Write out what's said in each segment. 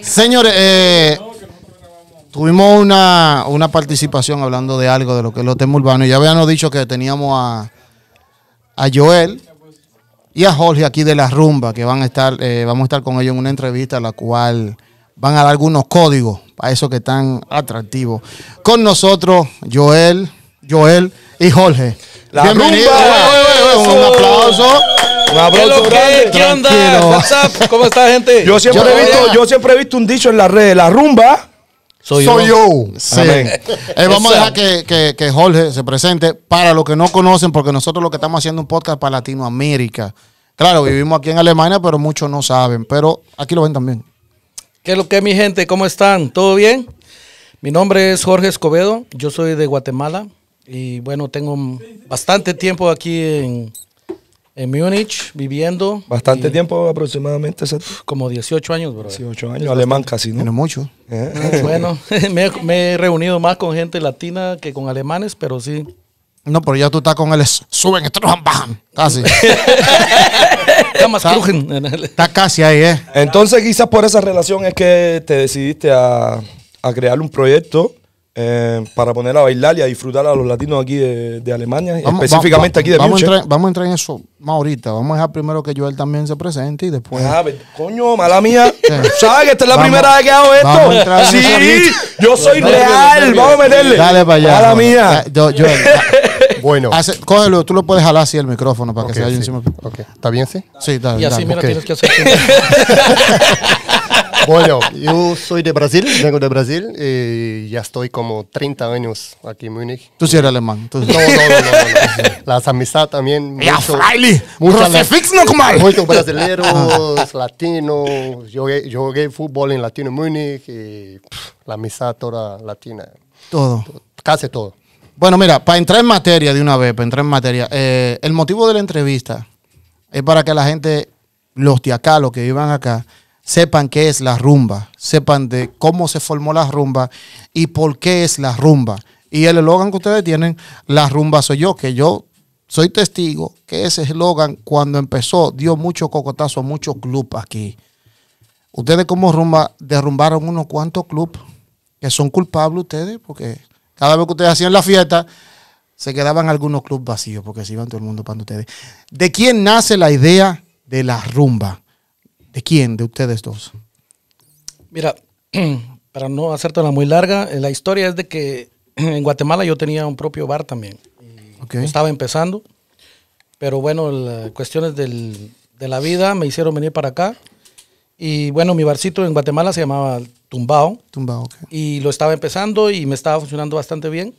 Señores, tuvimos una participación hablando de algo de lo que es los temas urbanos. Ya habíamos dicho que teníamos a Joel y a Jorge aquí de La Rumba, que vamos a estar con ellos en una entrevista, la cual van a dar algunos códigos para eso que están atractivos. Con nosotros, Joel y Jorge. La Bienvenidos. Rumba. Un aplauso. Un aplauso grande. ¿Qué onda? ¿Cómo está, gente? Yo siempre he visto un dicho en las redes: la rumba soy yo. Sí. Vamos a dejar que Jorge se presente para los que no conocen, porque nosotros lo que estamos haciendo es un podcast para Latinoamérica. Claro, vivimos aquí en Alemania, pero muchos no saben, pero aquí lo ven también. ¿Qué es lo que es, mi gente? ¿Cómo están? ¿Todo bien? Mi nombre es Jorge Escobedo, yo soy de Guatemala y bueno, tengo bastante tiempo aquí en Múnich viviendo. ¿Bastante tiempo aproximadamente? Como 18 años, bro. 18 años, alemán casi, ¿no? Tiene mucho. Bueno, me he reunido más con gente latina que con alemanes, pero sí. No, pero ya tú estás con el suben, estrujan, bajan, casi. Está casi ahí, ¿eh? Entonces, quizás por esa relación es que te decidiste a crear un proyecto para poner a bailar y a disfrutar a los latinos aquí de Alemania, específicamente aquí de Múnich. Vamos a entrar en eso más ahorita. Vamos a dejar primero que Joel también se presente y después... Ah, coño, mala mía. Sí. ¿Sabes que esta es la primera vez que hago esto? Sí, yo soy real. Vamos a meterle. Dale para allá. Mala mía. Joel. Bueno, cógelo, tú lo puedes jalar así el micrófono para que se vaya encima. Okay. ¿Está bien, sí? Sí, está bien. Y así, mira, tienes que hacer. Bueno, yo soy de Brasil, vengo de Brasil y ya estoy como 30 años aquí en Múnich. ¿Tú sí eres alemán? No. Las amistades también. ¡Ya, Freilich! Muchos brasileños, latinos. Yo jugué fútbol en Latino Múnich y la amistad toda latina. Todo. Casi todo. Bueno, mira, para entrar en materia, el motivo de la entrevista es para que la gente, los de acá, los que vivan acá, sepan qué es la rumba, sepan de cómo se formó la rumba y por qué es la rumba. Y el eslogan que ustedes tienen, la rumba soy yo, que yo soy testigo que ese eslogan cuando empezó dio mucho cocotazo a muchos clubes aquí. Ustedes como rumba derrumbaron unos cuantos clubes que son culpables ustedes porque... Cada vez que ustedes hacían la fiesta, se quedaban algunos clubes vacíos porque se iban todo el mundo para ustedes. ¿De quién nace la idea de la rumba? ¿De quién? ¿De ustedes dos? Mira, para no hacértela muy larga, la historia es de que en Guatemala yo tenía un propio bar también. Okay. Estaba empezando, pero bueno, las cuestiones de la vida me hicieron venir para acá. Y bueno, mi barcito en Guatemala se llamaba Tumbao, okay. Y lo estaba empezando y me estaba funcionando bastante bien.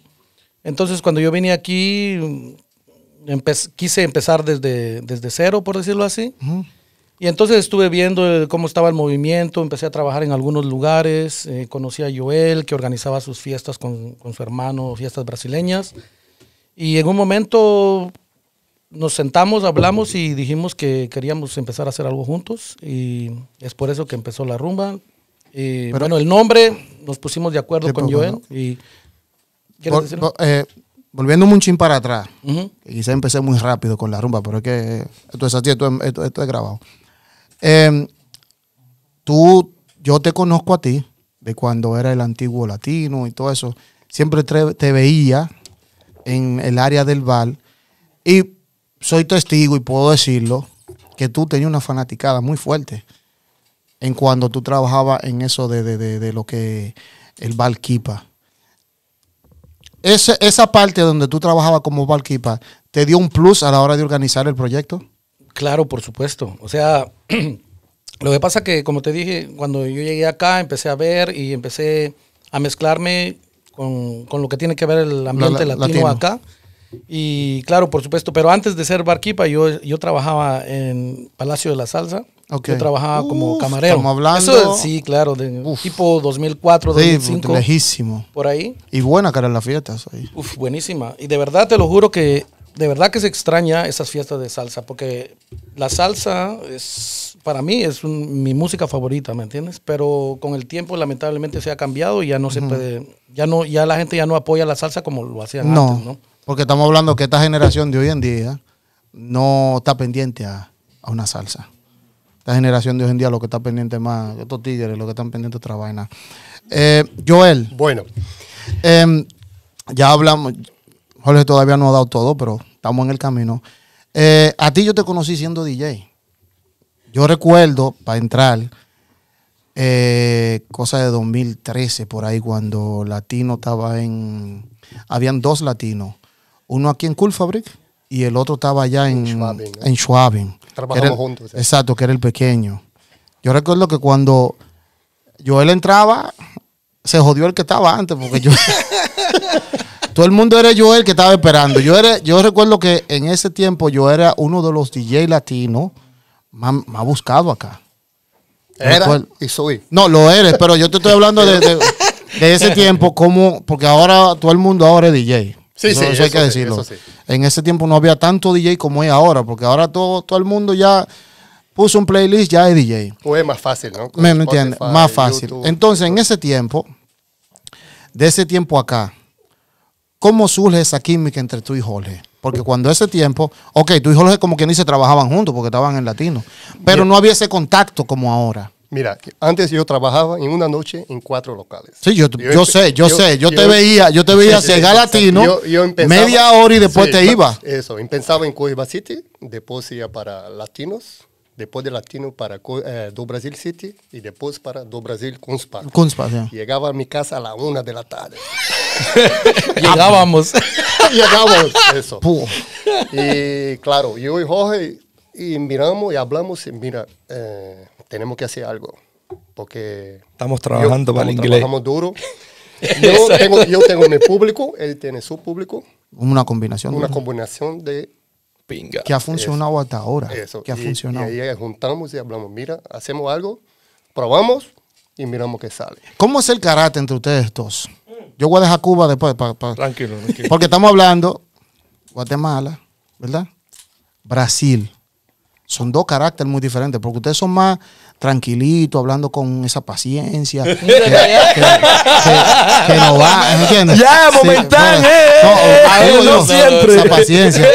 Entonces cuando yo vine aquí, quise empezar desde cero, por decirlo así. Uh-huh. Y entonces estuve viendo cómo estaba el movimiento, empecé a trabajar en algunos lugares, conocí a Joel, que organizaba sus fiestas con su hermano, fiestas brasileñas. Y en un momento nos sentamos, hablamos y dijimos que queríamos empezar a hacer algo juntos. Y es por eso que empezó la rumba. Y pero, bueno, el nombre nos pusimos de acuerdo con Joel. Y, ¿quieres decirlo? Volviéndome un chin para atrás, quizá empecé muy rápido con la rumba, pero es que esto es así, esto es grabado. Yo te conozco a ti de cuando era el antiguo latino y todo eso. Siempre te veía en el área del bar y soy testigo y puedo decirlo que tú tenías una fanaticada muy fuerte. En cuando tú trabajabas en eso de lo que el barkeeper. ¿Esa parte donde tú trabajabas como barkeeper te dio un plus a la hora de organizar el proyecto? Claro, por supuesto. O sea, lo que pasa que, como te dije, cuando yo llegué acá empecé a ver y empecé a mezclarme con lo que tiene que ver el ambiente latino acá. Y claro, por supuesto, pero antes de ser barkeeper yo trabajaba en Palacio de la Salsa. Okay. Yo trabajaba como camarero. Estamos hablando. Eso, sí, claro, tipo 2004, 2005. Sí, lejísimo. Por ahí. Y buena cara en las fiestas ahí. Buenísima. Y de verdad te lo juro que de verdad que se extraña esas fiestas de salsa, porque la salsa es, para mí es mi música favorita, ¿me entiendes? Pero con el tiempo lamentablemente se ha cambiado y ya no se puede, ya la gente ya no apoya la salsa como lo hacían antes, ¿no? Porque estamos hablando que esta generación de hoy en día no está pendiente a una salsa. Esta generación de hoy en día lo que está pendiente más, estos tigres, lo que están pendientes de otra vaina. Joel. Bueno. Ya hablamos, Jorge todavía no ha dado todo, pero estamos en el camino. A ti yo te conocí siendo DJ. Yo recuerdo, para entrar, cosa de 2013, por ahí, cuando Latino estaba en... Habían dos latinos. Uno aquí en Kuhfabrik y el otro estaba allá en Schwaben, ¿no? Trabajamos juntos. ¿Sí? Exacto, que era el pequeño. Yo recuerdo que cuando Joel entraba, se jodió el que estaba antes, porque yo... Todo el mundo era Joel que estaba esperando. Yo recuerdo que en ese tiempo yo era uno de los DJ latinos más buscado acá. Era y soy. No, lo eres, pero yo te estoy hablando de ese tiempo, como porque ahora todo el mundo ahora es DJ. Sí, eso, sí, eso hay que decirlo. Sí, sí. En ese tiempo no había tanto DJ como es ahora, porque ahora todo el mundo ya puso un playlist, ya es DJ. O es más fácil, ¿no? Con me entiendes, más fácil. YouTube. Entonces, en ese tiempo, de ese tiempo acá, ¿cómo surge esa química entre tú y Jorge? Porque cuando ese tiempo, ok, tú y Jorge como quien dice trabajaban juntos porque estaban en Latino, pero no había ese contacto como ahora. Mira, antes yo trabajaba en una noche en 4 locales. Sí, yo te veía llegar Latino, yo media hora y después te iba. Eso, empezaba en Coiba City, después iba para Latinos, después de Latino para Do Brasil City y después para Do Brasil Kunzpa. Yeah. Llegaba a mi casa a la 1 de la tarde. Llegábamos, eso. Puf. Y claro, yo y Jorge y miramos y hablamos y mira, tenemos que hacer algo porque estamos trabajando para el inglés. Trabajamos duro. Yo tengo mi público, él tiene su público. Una combinación de pinga. Que ha funcionado hasta ahora. Eso. Que ha funcionado. Y ahí juntamos y hablamos, mira, hacemos algo, probamos y miramos qué sale. ¿Cómo es el carácter entre ustedes dos? Yo voy a dejar Cuba después. Tranquilo. Porque estamos hablando Guatemala, ¿verdad? Brasil. Son dos caracteres muy diferentes, porque ustedes son más tranquilitos, hablando con esa paciencia. que no va, ¿entiendes? Ya, momentáneo. Sí, no siempre. Esa paciencia.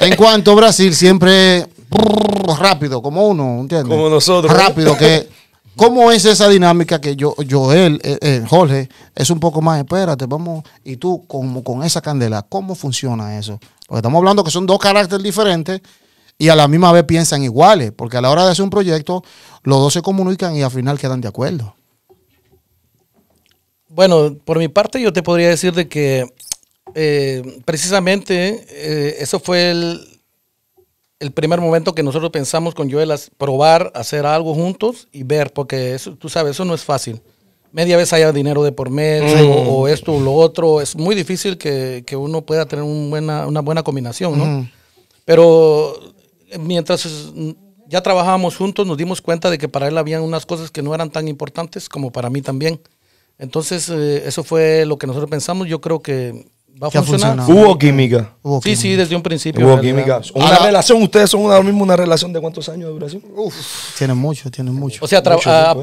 En cuanto a Brasil, siempre rápido, como uno, ¿entiendes? Como nosotros. Rápido, que... ¿Cómo es esa dinámica que Jorge, es un poco más, espérate, vamos, y tú como con esa candela, ¿cómo funciona eso? Porque estamos hablando que son dos caracteres diferentes y a la misma vez piensan iguales, porque a la hora de hacer un proyecto, los dos se comunican y al final quedan de acuerdo. Bueno, por mi parte yo te podría decir de que precisamente eso fue el primer momento que nosotros pensamos con Joel es probar, hacer algo juntos y ver, porque eso, tú sabes, eso no es fácil. Media vez haya dinero de por medio o esto o lo otro. Es muy difícil que uno pueda tener una buena combinación, ¿no? Pero mientras ya trabajábamos juntos, nos dimos cuenta de que para él habían unas cosas que no eran tan importantes como para mí también. Entonces, eso fue lo que nosotros pensamos. Yo creo que... ¿va a funcionar? Hubo química. Sí, desde un principio. Hubo química. Una relación, ustedes son ahora mismo una relación de cuántos años de duración. Uf. Tienen mucho. O sea,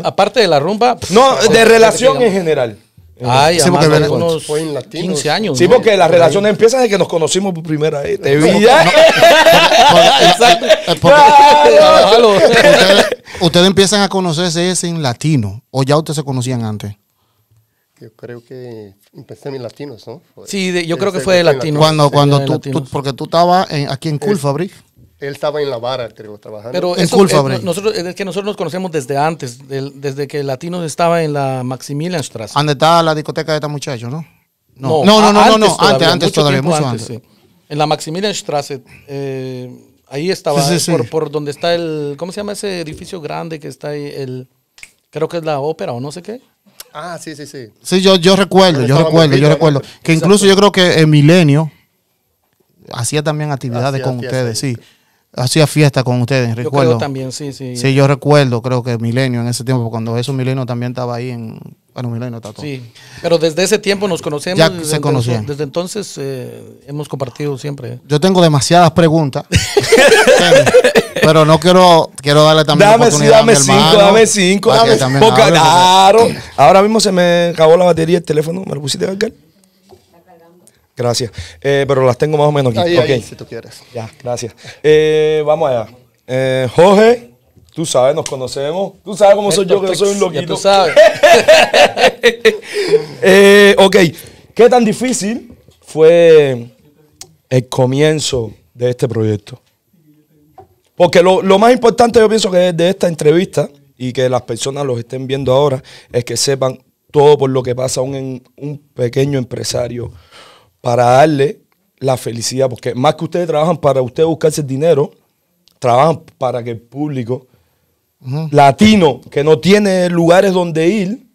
aparte de la rumba. No, de relación en general. Ay, sí, porque unos 15 años. Sí, porque las relaciones empiezan desde que nos conocimos por primera vez. Te vi ya. Exacto. Ustedes empiezan a conocerse en Latino. ¿O ya ustedes se conocían antes? Yo creo que empecé en Latinos, ¿no? Sí, yo creo que fue de Latinos. Cuando tú, porque tú estabas aquí en Kuhfabrik. Él estaba en la vara, creo, trabajando. Pero en Kuhfabrik. Nosotros nos conocemos desde antes, desde que Latinos estaba en la Maximilianstrasse. ¿Dónde estaba la discoteca de este muchacho, no? Antes, mucho antes. Sí. En la Maximilianstrasse, ahí estaba, sí. Por donde está el, ¿cómo se llama ese edificio grande que está ahí? Creo que es la ópera o no sé qué. Ah, sí. Sí, yo recuerdo. Que incluso yo creo que Milenio hacía también actividades con ustedes, sí. Hacía fiesta con ustedes, recuerdo. Yo creo también, sí. Sí, yo recuerdo, creo que Milenio en ese tiempo, cuando eso Milenio también estaba ahí en Bueno, Milán no tanto. Sí, pero desde ese tiempo nos conocemos. Ya se conocían. Desde entonces hemos compartido siempre. Yo tengo demasiadas preguntas. Pero no quiero darle también la oportunidad a mi hermano. Dame cinco. Porque, claro, ahora mismo se me acabó la batería del teléfono. ¿Me lo pusiste a cargar? Gracias. Pero las tengo más o menos aquí. Ahí, okay. Ahí, si tú quieres. Ya, gracias. Vamos allá. Jorge, tú sabes, nos conocemos. Tú sabes cómo soy yo, que yo soy un loquito. Ya tú sabes. Ok, ¿qué tan difícil fue el comienzo de este proyecto? Porque lo más importante yo pienso que es de esta entrevista y que las personas los estén viendo ahora es que sepan todo por lo que pasa un pequeño empresario para darle la felicidad. Porque más que ustedes trabajan para ustedes buscarse el dinero, trabajan para que el público latino que no tiene lugares donde ir,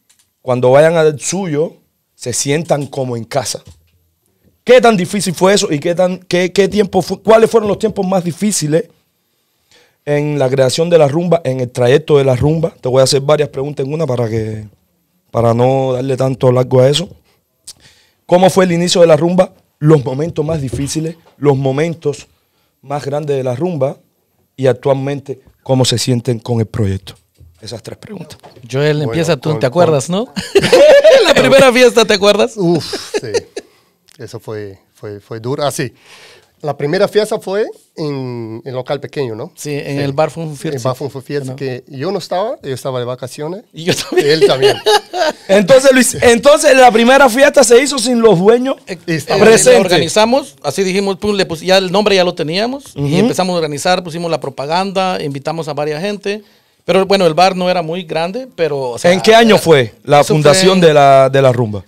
cuando vayan al suyo, se sientan como en casa. ¿Qué tan difícil fue eso y qué tiempo fue, cuáles fueron los tiempos más difíciles en la creación de La Rumba, en el trayecto de La Rumba? Te voy a hacer varias preguntas en una para no darle tanto largo a eso. ¿Cómo fue el inicio de La Rumba? Los momentos más difíciles, los momentos más grandes de La Rumba y actualmente, ¿cómo se sienten con el proyecto? Esas tres preguntas. Joel, bueno, empieza tú, ¿te acuerdas, no? La primera fiesta, ¿te acuerdas? Uf, sí. Eso fue duro. Ah, sí. La primera fiesta fue en el local pequeño, ¿no? Sí, en el bar fue un fiesta. El bar fue un fiesta, que yo no estaba, yo estaba de vacaciones. Y yo también. Él también. Entonces, Luis, entonces la primera fiesta se hizo sin los dueños presentes. La organizamos, así dijimos, pum, ya el nombre ya lo teníamos y empezamos a organizar, pusimos la propaganda, invitamos a varias gente. Pero bueno, el bar no era muy grande, pero... O sea, ¿en qué año fue la fundación fue en... de la rumba?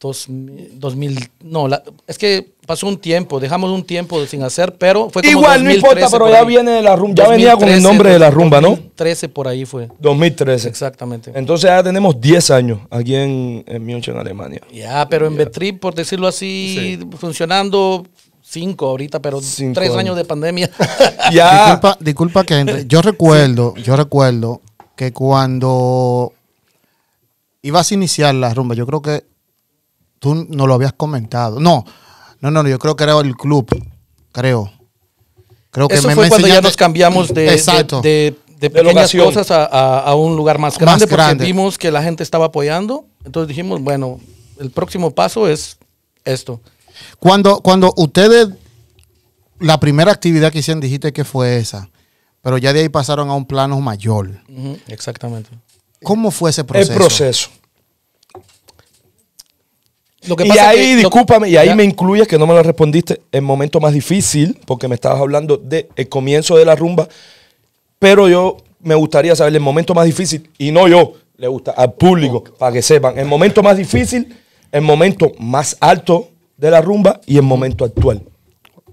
2000, no, es que pasó un tiempo, dejamos un tiempo sin hacer, pero fue como igual, 2013, no importa, pero ya viene la rumba, ya 2013, venía con el nombre de la rumba, 2013, ¿no? 2013, por ahí fue. 2013. Exactamente. Entonces ya tenemos 10 años aquí en Múnich, en Alemania. Ya, pero en Betrieb, por decirlo así, sí, funcionando 5 ahorita, pero 3 años de pandemia. Ya. Disculpa que entre. Yo recuerdo que cuando ibas a iniciar la rumba, yo creo que tú no lo habías comentado. No, yo creo que era el club, creo que eso me fue cuando ya nos cambiamos de pequeñas cosas a un lugar más grande, porque vimos que la gente estaba apoyando. Entonces dijimos, bueno, el próximo paso es esto. Cuando ustedes, la primera actividad que hicieron, dijiste que fue esa, pero ya de ahí pasaron a un plano mayor. Exactamente. ¿Cómo fue ese proceso? El proceso. Lo que pasa y ahí me incluyes, que no me lo respondiste, el momento más difícil, porque me estabas hablando del comienzo de la rumba, pero yo me gustaría saber el momento más difícil, y no yo, le gusta al público, para que sepan, el momento más difícil, el momento más alto de la rumba y el momento actual.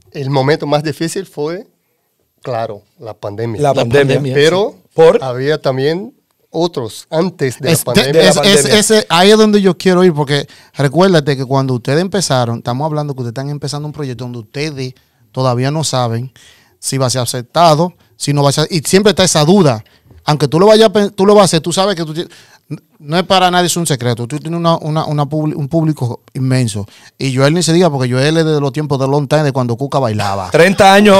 El momento más difícil fue, claro, la pandemia. La pandemia. Pero había también... otros antes de la pandemia. Ahí es donde yo quiero ir, porque recuérdate que cuando ustedes empezaron, estamos hablando que ustedes están empezando un proyecto donde ustedes todavía no saben si va a ser aceptado, si no va a ser, y siempre está esa duda. Aunque tú lo vas a hacer, tú sabes que tú no es para nadie, es un secreto. Tú tienes un público inmenso. Y Joel ni se diga, porque Joel es de los tiempos de long time, de cuando Cuca bailaba. 30 años,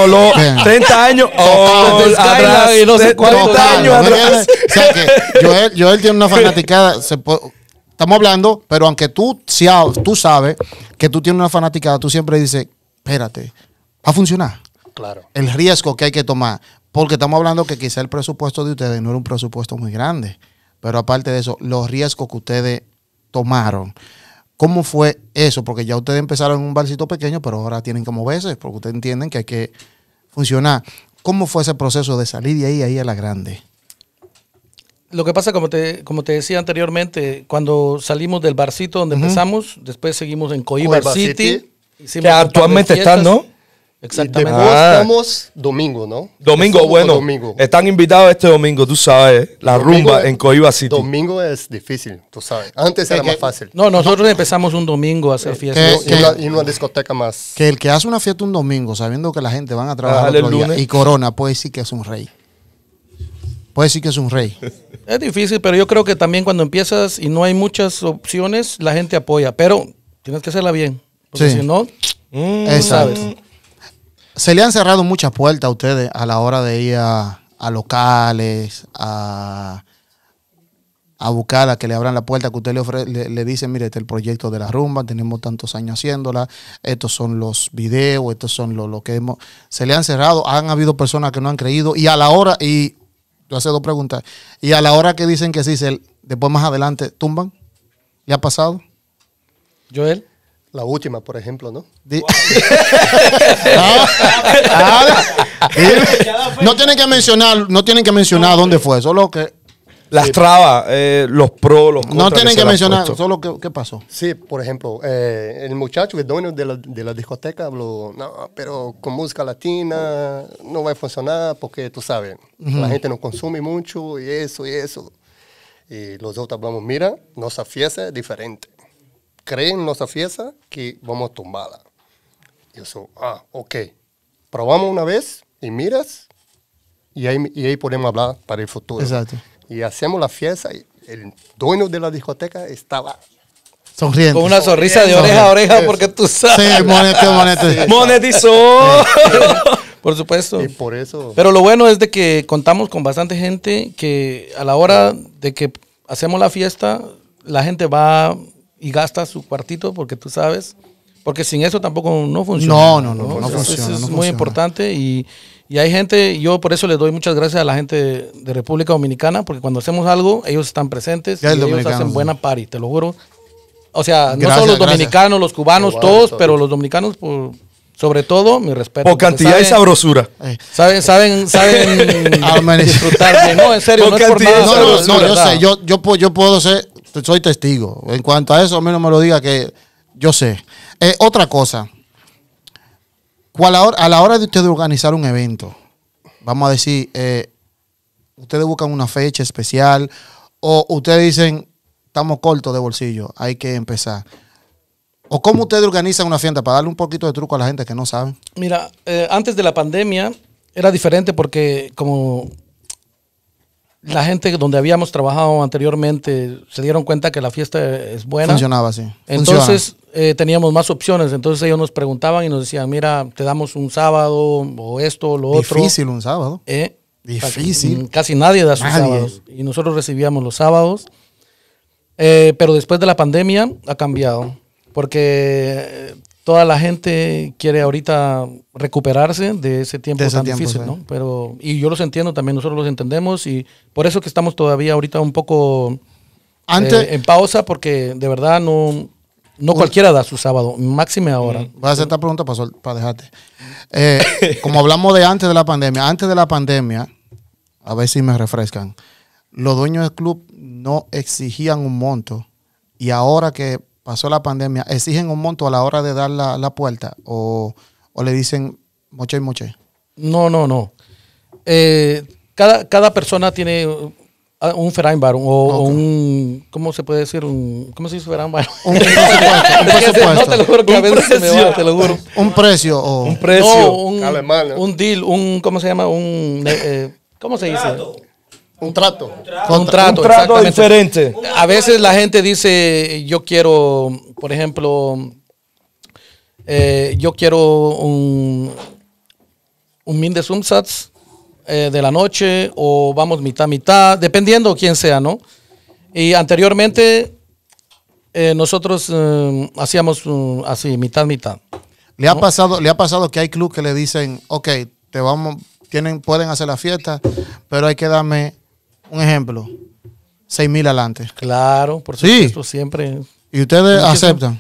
30 años. Atrás, y no sé cuántos años atrás. O sea que Joel tiene una fanaticada. Estamos hablando, pero aunque tú sabes que tú tienes una fanaticada, tú siempre dices, espérate, va a funcionar. Claro. El riesgo que hay que tomar. Porque estamos hablando que quizá el presupuesto de ustedes no era un presupuesto muy grande. Pero aparte de eso, los riesgos que ustedes tomaron. ¿Cómo fue eso? Porque ya ustedes empezaron en un barcito pequeño, pero ahora tienen que moverse, porque ustedes entienden que hay que funcionar. ¿Cómo fue ese proceso de salir de ahí a la grande? Lo que pasa, como te decía anteriormente, cuando salimos del barcito donde empezamos, después seguimos en Coiba City. Que actualmente están, ¿no? Exactamente. Después estamos domingo, ¿no? Domingo, bueno. Domingo. Están invitados este domingo, tú sabes, la rumba en Coiba City. Domingo es difícil, tú sabes. Antes era más fácil. No, nosotros empezamos un domingo a hacer fiestas. Y una discoteca más. Que el que hace una fiesta un domingo, sabiendo que la gente van a trabajar el otro día, y corona, puede decir que es un rey. puedes decir que es un rey. Es difícil, pero yo creo que también cuando empiezas y no hay muchas opciones, la gente apoya, pero tienes que hacerla bien, porque sí, si no, exacto, sabes. Se le han cerrado muchas puertas a ustedes a la hora de ir a locales, a buscar a que le abran la puerta, que usted le dice, mire, este es el proyecto de La Rumba, tenemos tantos años haciéndola, estos son los videos, estos son lo que hemos... Se le han cerrado, han habido personas que no han creído, y a la hora, y yo hace dos preguntas, y a la hora que dicen que sí, después más adelante tumban, ¿le ha pasado? Joel, la última, por ejemplo, ¿no? No tienen que mencionar dónde fue, solo que... Las trabas, los pros, los contras. No tienen que mencionar, solo qué pasó. Sí, por ejemplo, el muchacho, el dueño de la discoteca, habló, no, pero con música latina no va a funcionar porque tú sabes, la gente no consume mucho y eso y eso. Y los otros hablamos, mira, nuestra fiesta es diferente. Creen en nuestra fiesta que vamos a tumbarla. Y eso, ok. Probamos una vez y miras y ahí podemos hablar para el futuro. Exacto. Y hacemos la fiesta y el dueño de la discoteca estaba sonriendo. Con una sonrisa de oreja a oreja, porque tú sabes. Sí, monetizó. Por supuesto. Y por eso. Pero lo bueno es de que contamos con bastante gente que a la hora de que hacemos la fiesta, la gente va y gasta su cuartito, porque tú sabes. Porque sin eso tampoco no funciona. No funciona. Eso es muy importante y hay gente, yo por eso les doy muchas gracias a la gente de República Dominicana, porque cuando hacemos algo, ellos están presentes y ellos hacen buena party, te lo juro. O sea, gracias, no solo los dominicanos, los cubanos, igual, todos, pero los dominicanos, por, sobre todo, mi respeto. Por cantidad y sabrosura. Saben disfrutar. No, en serio, por no es por nada. No, yo sé, yo puedo ser, soy testigo. En cuanto a eso, a mí no me lo diga que yo sé. Otra cosa. A la hora de ustedes organizar un evento, vamos a decir, ustedes buscan una fecha especial o ustedes dicen, estamos cortos de bolsillo, hay que empezar. ¿O cómo ustedes organizan una fiesta para darle un poquito de truco a la gente que no sabe? Mira, antes de la pandemia era diferente porque como la gente donde habíamos trabajado anteriormente se dieron cuenta que la fiesta es buena. Funcionaba, sí. Entonces... teníamos más opciones, entonces ellos nos preguntaban y nos decían, mira, te damos un sábado o esto o lo otro. Difícil un sábado. Difícil. Casi nadie da sus sábados. Y nosotros recibíamos los sábados. Pero después de la pandemia ha cambiado, porque toda la gente quiere ahorita recuperarse de ese tiempo tan difícil, ¿no? Pero, y yo los entiendo también, nosotros los entendemos y por eso que estamos todavía ahorita un poco en pausa, porque de verdad no cualquiera da su sábado, máxime ahora. Voy a hacer esta pregunta para dejarte. Como hablamos de antes de la pandemia, a ver si me refrescan, los dueños del club no exigían un monto y ahora que pasó la pandemia, ¿exigen un monto a la hora de dar la puerta o le dicen moche? No. Cada persona tiene... un Ferreinbar o un... ¿Cómo se puede decir? ¿Cómo se dice Ferreinbar? Un presupuesto. No, te lo juro que a veces se me va, te lo juro. Un precio. Un precio. No, alemán. Un deal, ¿cómo se llama? ¿Cómo se dice? Un trato. Un trato diferente. A veces la gente dice, yo quiero, por ejemplo, yo quiero un Min de Sumsatz de la noche o vamos mitad, dependiendo quién sea, ¿no? Y anteriormente nosotros hacíamos así, mitad. ¿Le ha pasado, que hay clubes que le dicen, ok, pueden hacer la fiesta, pero hay que darme un ejemplo, 6,000 adelante? Claro, por supuesto, sí. Siempre. ¿Y ustedes aceptan?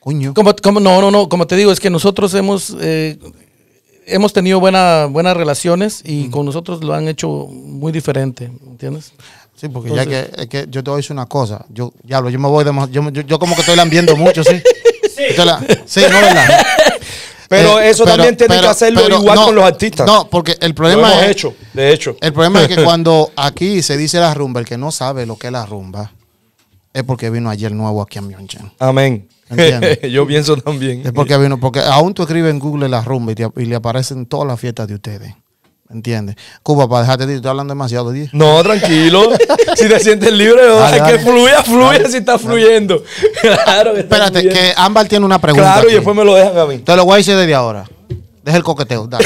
Coño. No, como te digo, es que nosotros hemos tenido buenas relaciones y con nosotros lo han hecho muy diferente, ¿entiendes? Sí, porque entonces, es que yo te voy a decir una cosa. Yo me voy de... Yo como que estoy lambiendo mucho, ¿sí? Sí, no, ¿verdad? Pero eso también tiene que hacerlo igual con los artistas. No, porque el problema es... El problema es que cuando aquí se dice la rumba, el que no sabe lo que es la rumba es porque vino ayer nuevo aquí a Munchen. Amén. Yo pienso también. Es porque aún tú escribes en Google la rumba y le aparecen todas las fiestas de ustedes. ¿Entiendes? Cuba, para dejarte de ir, estoy hablando demasiado de ti. No, tranquilo. Si te sientes libre, dale, que fluya dale, si está fluyendo. Claro que está. Espérate, fluyendo. Que Ámbar tiene una pregunta. Claro, aquí. Y después me lo dejan a mí. Te lo voy a decir desde ahora. Deja el coqueteo, dale.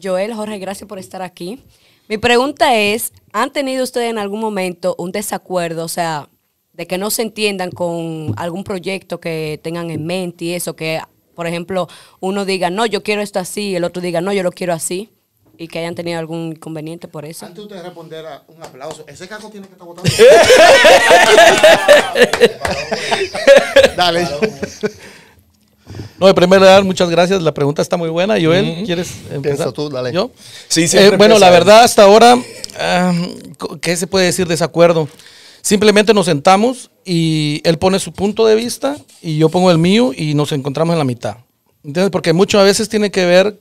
Joel, Jorge, gracias por estar aquí. Mi pregunta es, ¿han tenido ustedes en algún momento un desacuerdo, o sea, de que no se entiendan con algún proyecto que tengan en mente y eso, que por ejemplo, uno diga, no, yo quiero esto así, el otro diga, no, yo lo quiero así, y que hayan tenido algún inconveniente por eso? Antes de usted responder, a un aplauso. Ese caco tiene que estar votando. Dale. No, en primer lugar, muchas gracias. La pregunta está muy buena. Joel, ¿quieres empezar? Tú, dale. ¿Yo? Sí, bueno, la verdad, hasta ahora, ¿qué se puede decir de ese acuerdo? Simplemente nos sentamos y él pone su punto de vista y yo pongo el mío y nos encontramos en la mitad. ¿Entiendes? Porque muchas veces tiene que ver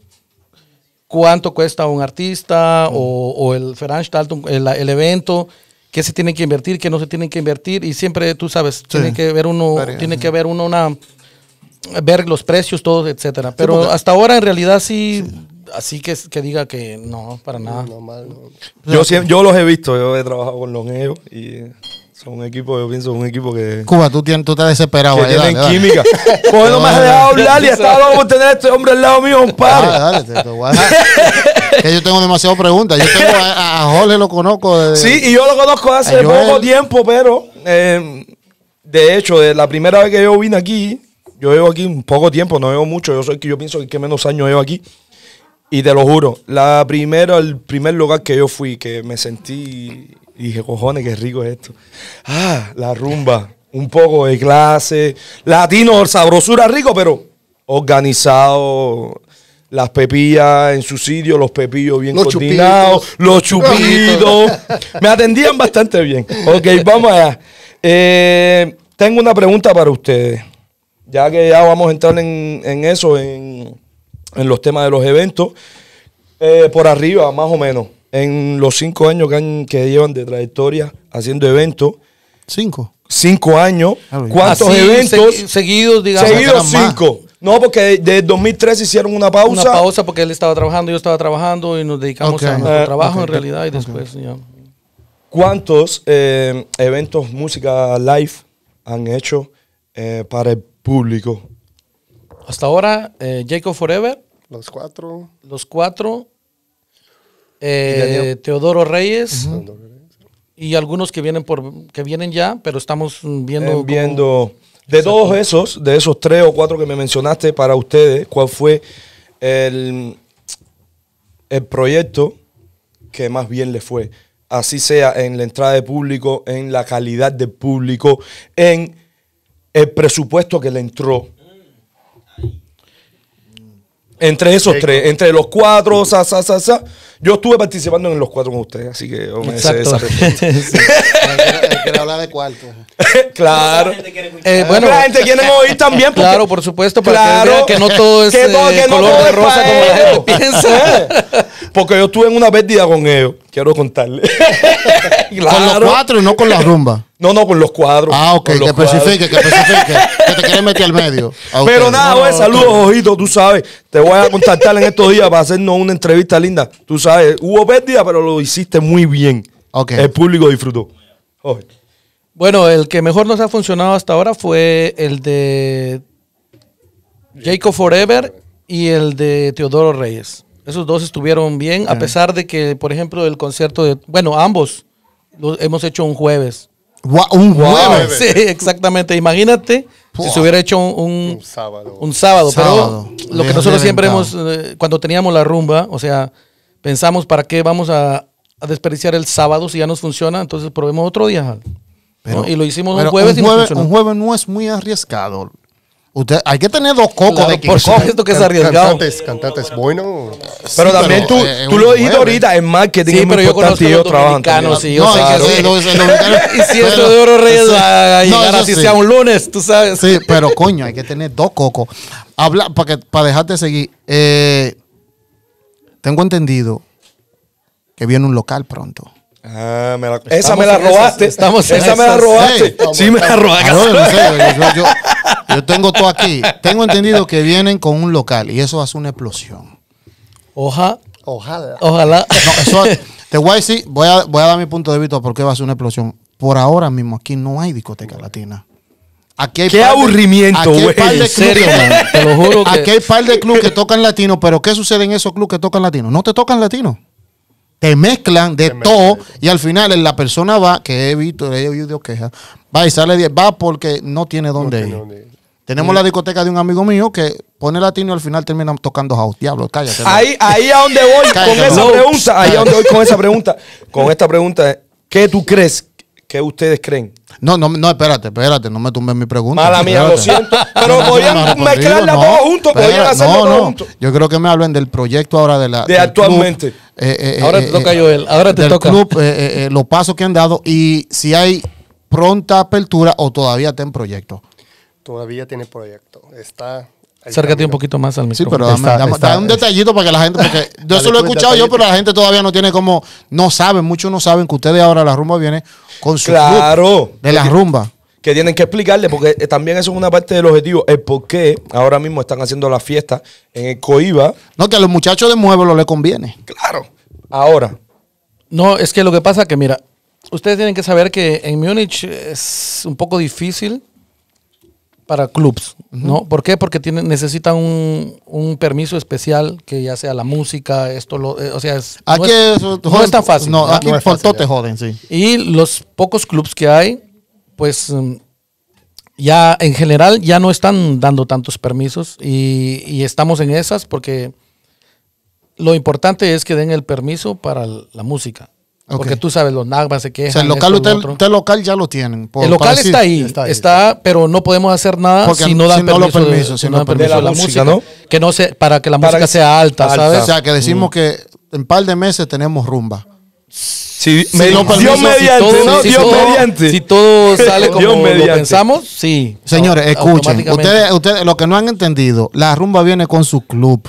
cuánto cuesta un artista o el Veranstaltung, el evento, qué se tiene que invertir, qué no se tiene que invertir, y siempre, tú sabes, tiene que ver uno, ver los precios, todo, etcétera. Pero sí, hasta ahora en realidad sí. Así que diga que no, para nada. Normal, no. Yo los he visto, yo he trabajado con los ellos y son un equipo, yo pienso, un equipo que... Cuba, tú estás desesperado. Que ahí, tienen dale, química. Pues no me has dejado hablar y hasta ahora vamos a tener a este hombre al lado mío, un padre. Que yo tengo demasiadas preguntas. Yo tengo a Jorge, lo conozco. Sí, y yo lo conozco hace poco tiempo, pero de hecho, de la primera vez que yo vine aquí, yo llevo aquí un poco tiempo, no llevo mucho, yo pienso que menos años llevo aquí. Y te lo juro, el primer lugar que yo fui, que me sentí y dije, cojones, qué rico es esto. Ah, la rumba, un poco de clase, latinos, sabrosura, rico, pero organizado, las pepillas en su sitio, los pepillos bien coordinados, los chupitos. Me atendían bastante bien. Ok, vamos allá. Tengo una pregunta para ustedes, ya que ya vamos a entrar en eso, en los temas de los eventos, por arriba, más o menos, en los 5 años que llevan de trayectoria haciendo eventos. ¿Cinco años? ¿Cuántos eventos? Seguidos, digamos. Seguidos 5. No, porque desde 2013 hicieron una pausa. Una pausa porque él estaba trabajando, yo estaba trabajando y nos dedicamos a nuestro trabajo en realidad y después. Ya. ¿Cuántos eventos, música live han hecho para el público? Hasta ahora, Jacob Forever. Los cuatro. Teodoro Reyes. Y algunos que vienen ya, pero estamos viendo. De todos esos, de esos 3 o 4 que me mencionaste, para ustedes, ¿cuál fue el proyecto que más bien les fue? Así sea en la entrada de público, en la calidad del público, en el presupuesto que le entró. Entre esos 3, entre los 4, yo estuve participando en los 4 con ustedes, así que yo me sé esa respuesta. Quiero hablar de cuarto. Claro. Bueno, la gente quiere oír también. Porque, claro, por supuesto, para que no todo es color de rosa como la gente piensa. Porque yo estuve en una pérdida con ellos, quiero contarle. Con los 4 y no con la rumba. No, con los 4. Ah, ok, que especifique, que te quieres meter al medio. Pero nada, saludos, ojito, tú sabes, te voy a contactar en estos días para hacernos una entrevista linda. Tú sabes, hubo pérdida, pero lo hiciste muy bien. Okay. El público disfrutó. Oh. Bueno, el que mejor nos ha funcionado hasta ahora fue el de Jacob Forever y el de Teodoro Reyes. Esos dos estuvieron bien, a pesar de que, por ejemplo, el concierto de... Bueno, ambos lo hemos hecho un jueves. ¿Un jueves? Sí, exactamente. Imagínate si se hubiera hecho un sábado. Pero lo que nosotros siempre hemos... cuando teníamos la rumba, o sea, pensamos, ¿para qué vamos a desperdiciar el sábado si ya nos funciona? Entonces probemos otro día. Pero, ¿no? Y lo hicimos un jueves y nos funcionó. Un jueves no es muy arriesgado. Usted, hay que tener 2 cocos claro, de 15. Por supuesto que es arriesgado. Cantantes buenos. Pero también tú lo dijiste ahorita, es marketing. Sí, pero yo conozco a los dominicanos. Y yo sé que si eso de Oro Reyes va a llegar así sea un lunes, tú sabes. Sí, pero coño, hay que tener 2 cocos. Habla, para dejarte seguir. Tengo entendido que viene un local pronto. Ah, esa me la robaste. Sí, me la robaste. Yo tengo todo aquí. Tengo entendido que vienen con un local y eso hace una explosión. Ojalá. No, eso, te voy a decir, voy a dar mi punto de vista porque va a ser una explosión. Por ahora mismo aquí no hay discoteca latina. Aquí hay par de clubes que tocan latino, pero ¿qué sucede en esos clubes que tocan latino? No te tocan latino. Te mezclan de todo y al final la persona va, que he visto quejas, va y sale 10, va porque no tiene dónde ir. Tenemos la discoteca de un amigo mío que pone latino y al final termina tocando house. Diablo, cállate. Ahí a donde voy con esa pregunta. Ahí a donde voy con esa pregunta. Con esta pregunta, ¿qué tú crees? ¿Qué ustedes creen? No, espérate, no me tumbes mi pregunta. Mala mía, lo siento. Pero podían mezclarla todos juntos, podían hacerlo todos juntos. Yo creo que me hablen del proyecto ahora de la. De actualmente. Club, ahora te toca, Joel. Ahora te toca. Club, los pasos que han dado y si hay pronta apertura o todavía está en proyecto. Todavía tiene proyecto. Está. Acércate un poquito más al micrófono. Sí, pero dame un detallito para que la gente, porque yo eso lo he escuchado yo, pero la gente todavía no tiene como, no saben, muchos no saben que ustedes ahora La Rumba viene con su club de La Rumba. Que tienen que explicarle, porque también eso es una parte del objetivo, el por qué ahora mismo están haciendo la fiesta en el Coiba. No, que a los muchachos de Mueblo les conviene. Claro. Ahora. No, es que lo que pasa es que, mira, ustedes tienen que saber que en Múnich es un poco difícil para clubs, ¿no? ¿Por qué? Porque necesitan un permiso especial, que ya sea la música, o sea, no es tan fácil. No, aquí por todo te joden, sí. Y los pocos clubs que hay, pues ya en general ya no están dando tantos permisos y estamos en esas porque lo importante es que den el permiso para la música. Porque tú sabes, los nagmas se quejan. O sea, el local, usted local ya lo tienen. El local está ahí, pero no podemos hacer nada si no dan permiso. Si no dan permiso de la música, ¿no? Que no se, para que la música sea alta, ¿sabes? O sea, que decimos que en un par de meses tenemos rumba. Si todo sale como lo pensamos, sí. Señores, escuchen. Ustedes lo que no han entendido, La Rumba viene con su club.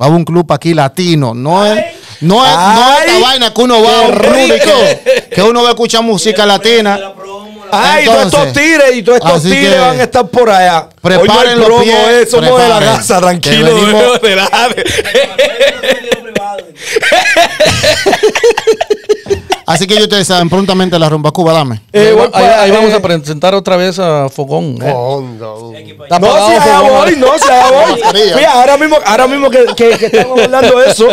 Va a un club aquí latino, no es la vaina que uno va a un Ruby, que uno va a escuchar música latina. Ay, todos estos tigres van a estar por allá. Preparen los pies, somos de la casa, tranquilo. Así que ustedes saben, prontamente La Rumba Cuba, dame. Ahí vamos a presentar otra vez a Fogón. No se va a morir. Mira, ahora mismo que estamos hablando de eso,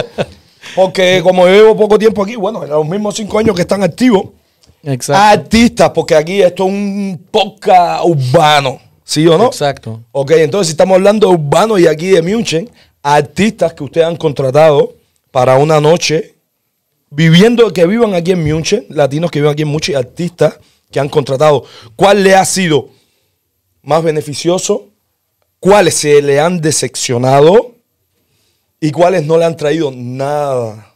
porque como yo llevo poco tiempo aquí, bueno, los mismos 5 años que están activos. Exacto. Artistas, porque aquí esto es un podcast urbano, ¿sí o no? Exacto. Ok, entonces si estamos hablando de urbano y aquí de München, artistas que ustedes han contratado para una noche, que vivan aquí en München, latinos que vivan aquí en München, artistas que han contratado. ¿Cuál le ha sido más beneficioso? ¿Cuáles se le han decepcionado? ¿Y cuáles no le han traído nada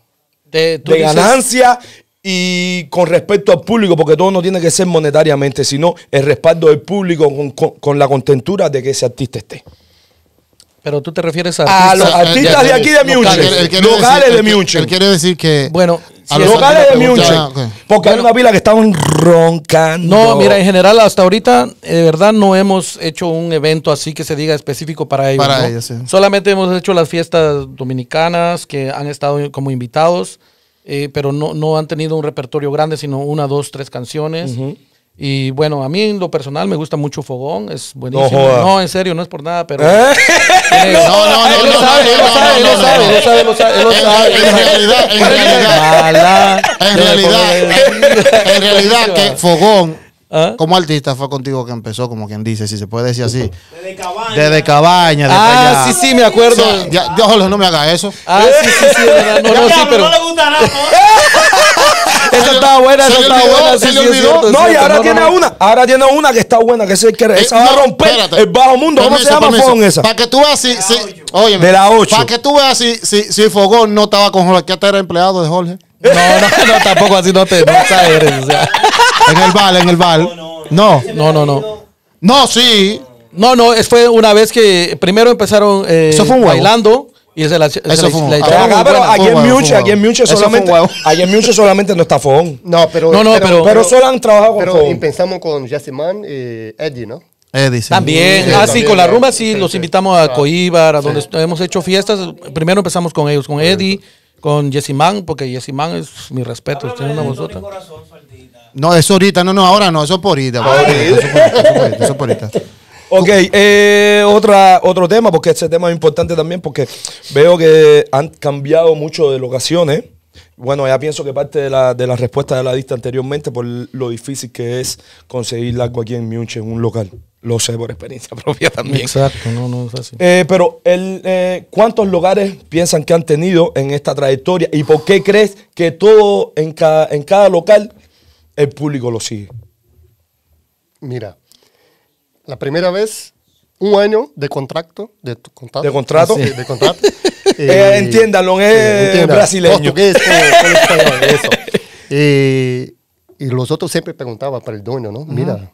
de ganancia? Y con respecto al público, porque todo no tiene que ser monetariamente, sino el respaldo del público con la contentura de que ese artista esté. Pero tú te refieres a los artistas de aquí de Múnich, locales de Múnich. Él quiere decir que... Bueno, a los locales de Múnich, porque hay una pila que estaban roncando. No, mira, en general, hasta ahorita, de verdad, no hemos hecho un evento así que se diga específico para ellos. Para ellos, sí. Solamente hemos hecho las fiestas dominicanas que han estado como invitados, pero no han tenido un repertorio grande, sino 1, 2, 3 canciones. Y bueno, a mí en lo personal me gusta mucho Fogón, es buenísimo. No, en serio, no es por nada, pero... En realidad que Fogón, como artista, fue contigo que empezó, como quien dice, si se puede decir así. Desde Cabaña. Ah, sí, me acuerdo. Dios, no me haga eso. Ah, sí, no le gusta nada. Esa estaba buena, esa estaba buena. No, y ahora tiene una. Ahora tiene una que está buena, que se quiere. Esa va a romper el bajo mundo. ¿Cómo se llama Fogón esa? Para que tú veas si... Oye, de la 8. Para que tú veas si Fogón no estaba con Jorge, que hasta era empleado de Jorge. No, tampoco así no sabes. En el bar. No. No, sí. No, fue una vez que primero empezaron bailando. Y esa es la idea. Pero aquí en Múnich solamente, no está Fogón. No, pero solo han trabajado con Fogón. Pero empezamos con Jessimán y Eddie, ¿no? Edison. También, sí, con La Rumba sí, los invitamos a Coiba, a donde hemos hecho fiestas. Primero empezamos con ellos, con Eddie, con Jessimán, porque Jessimán es mi respeto. Tiene una vosotros. No, eso ahorita, no, ahora no, eso por ahorita. Eso por ahorita. Ok, otro tema, porque este tema es importante también, porque veo que han cambiado mucho de locaciones. Bueno, ya pienso que parte de la respuesta de la lista anteriormente por lo difícil que es conseguir algo aquí en Múnich, en un local. Lo sé por experiencia propia también. Exacto, no es fácil. Pero, ¿cuántos lugares piensan que han tenido en esta trayectoria? ¿Y por qué crees que todo, en cada local, el público lo sigue? Mira, la primera vez, un año de contrato. ¿De contrato? Sí, de contrato. Entiéndanlo, es brasileño. Y los otros siempre preguntaban para el dueño, ¿no? Mira,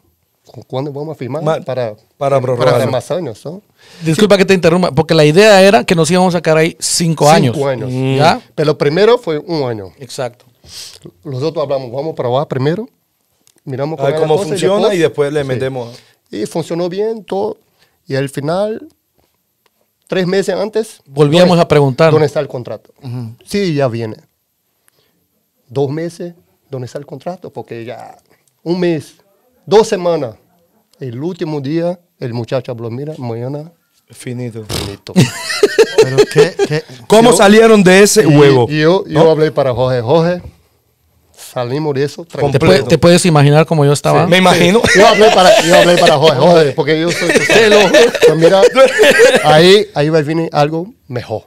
¿cuándo vamos a firmar? Para hacer más años, ¿no? Disculpa que te interrumpa, porque la idea era que nos íbamos a sacar ahí 5 años. 5 años, ¿ya? Pero primero fue un año. Exacto. Los otros hablamos, vamos a probar primero, miramos cómo funciona y después le metemos. Y funcionó bien, todo. Y al final... 3 meses antes, volvíamos a preguntar. ¿Dónde está el contrato? Sí, ya viene. 2 meses, ¿dónde está el contrato? Porque ya 1 mes, 2 semanas. El último día, el muchacho habló, mira, mañana. Finito. ¿Pero qué? ¿Cómo salieron de ese huevo? Yo hablé para Jorge. Salimos de eso. ¿Te puedes imaginar cómo yo estaba? Sí, me imagino. Sí. Yo hablé para Jorge, porque yo soy... Pues mira, ahí va a venir algo mejor.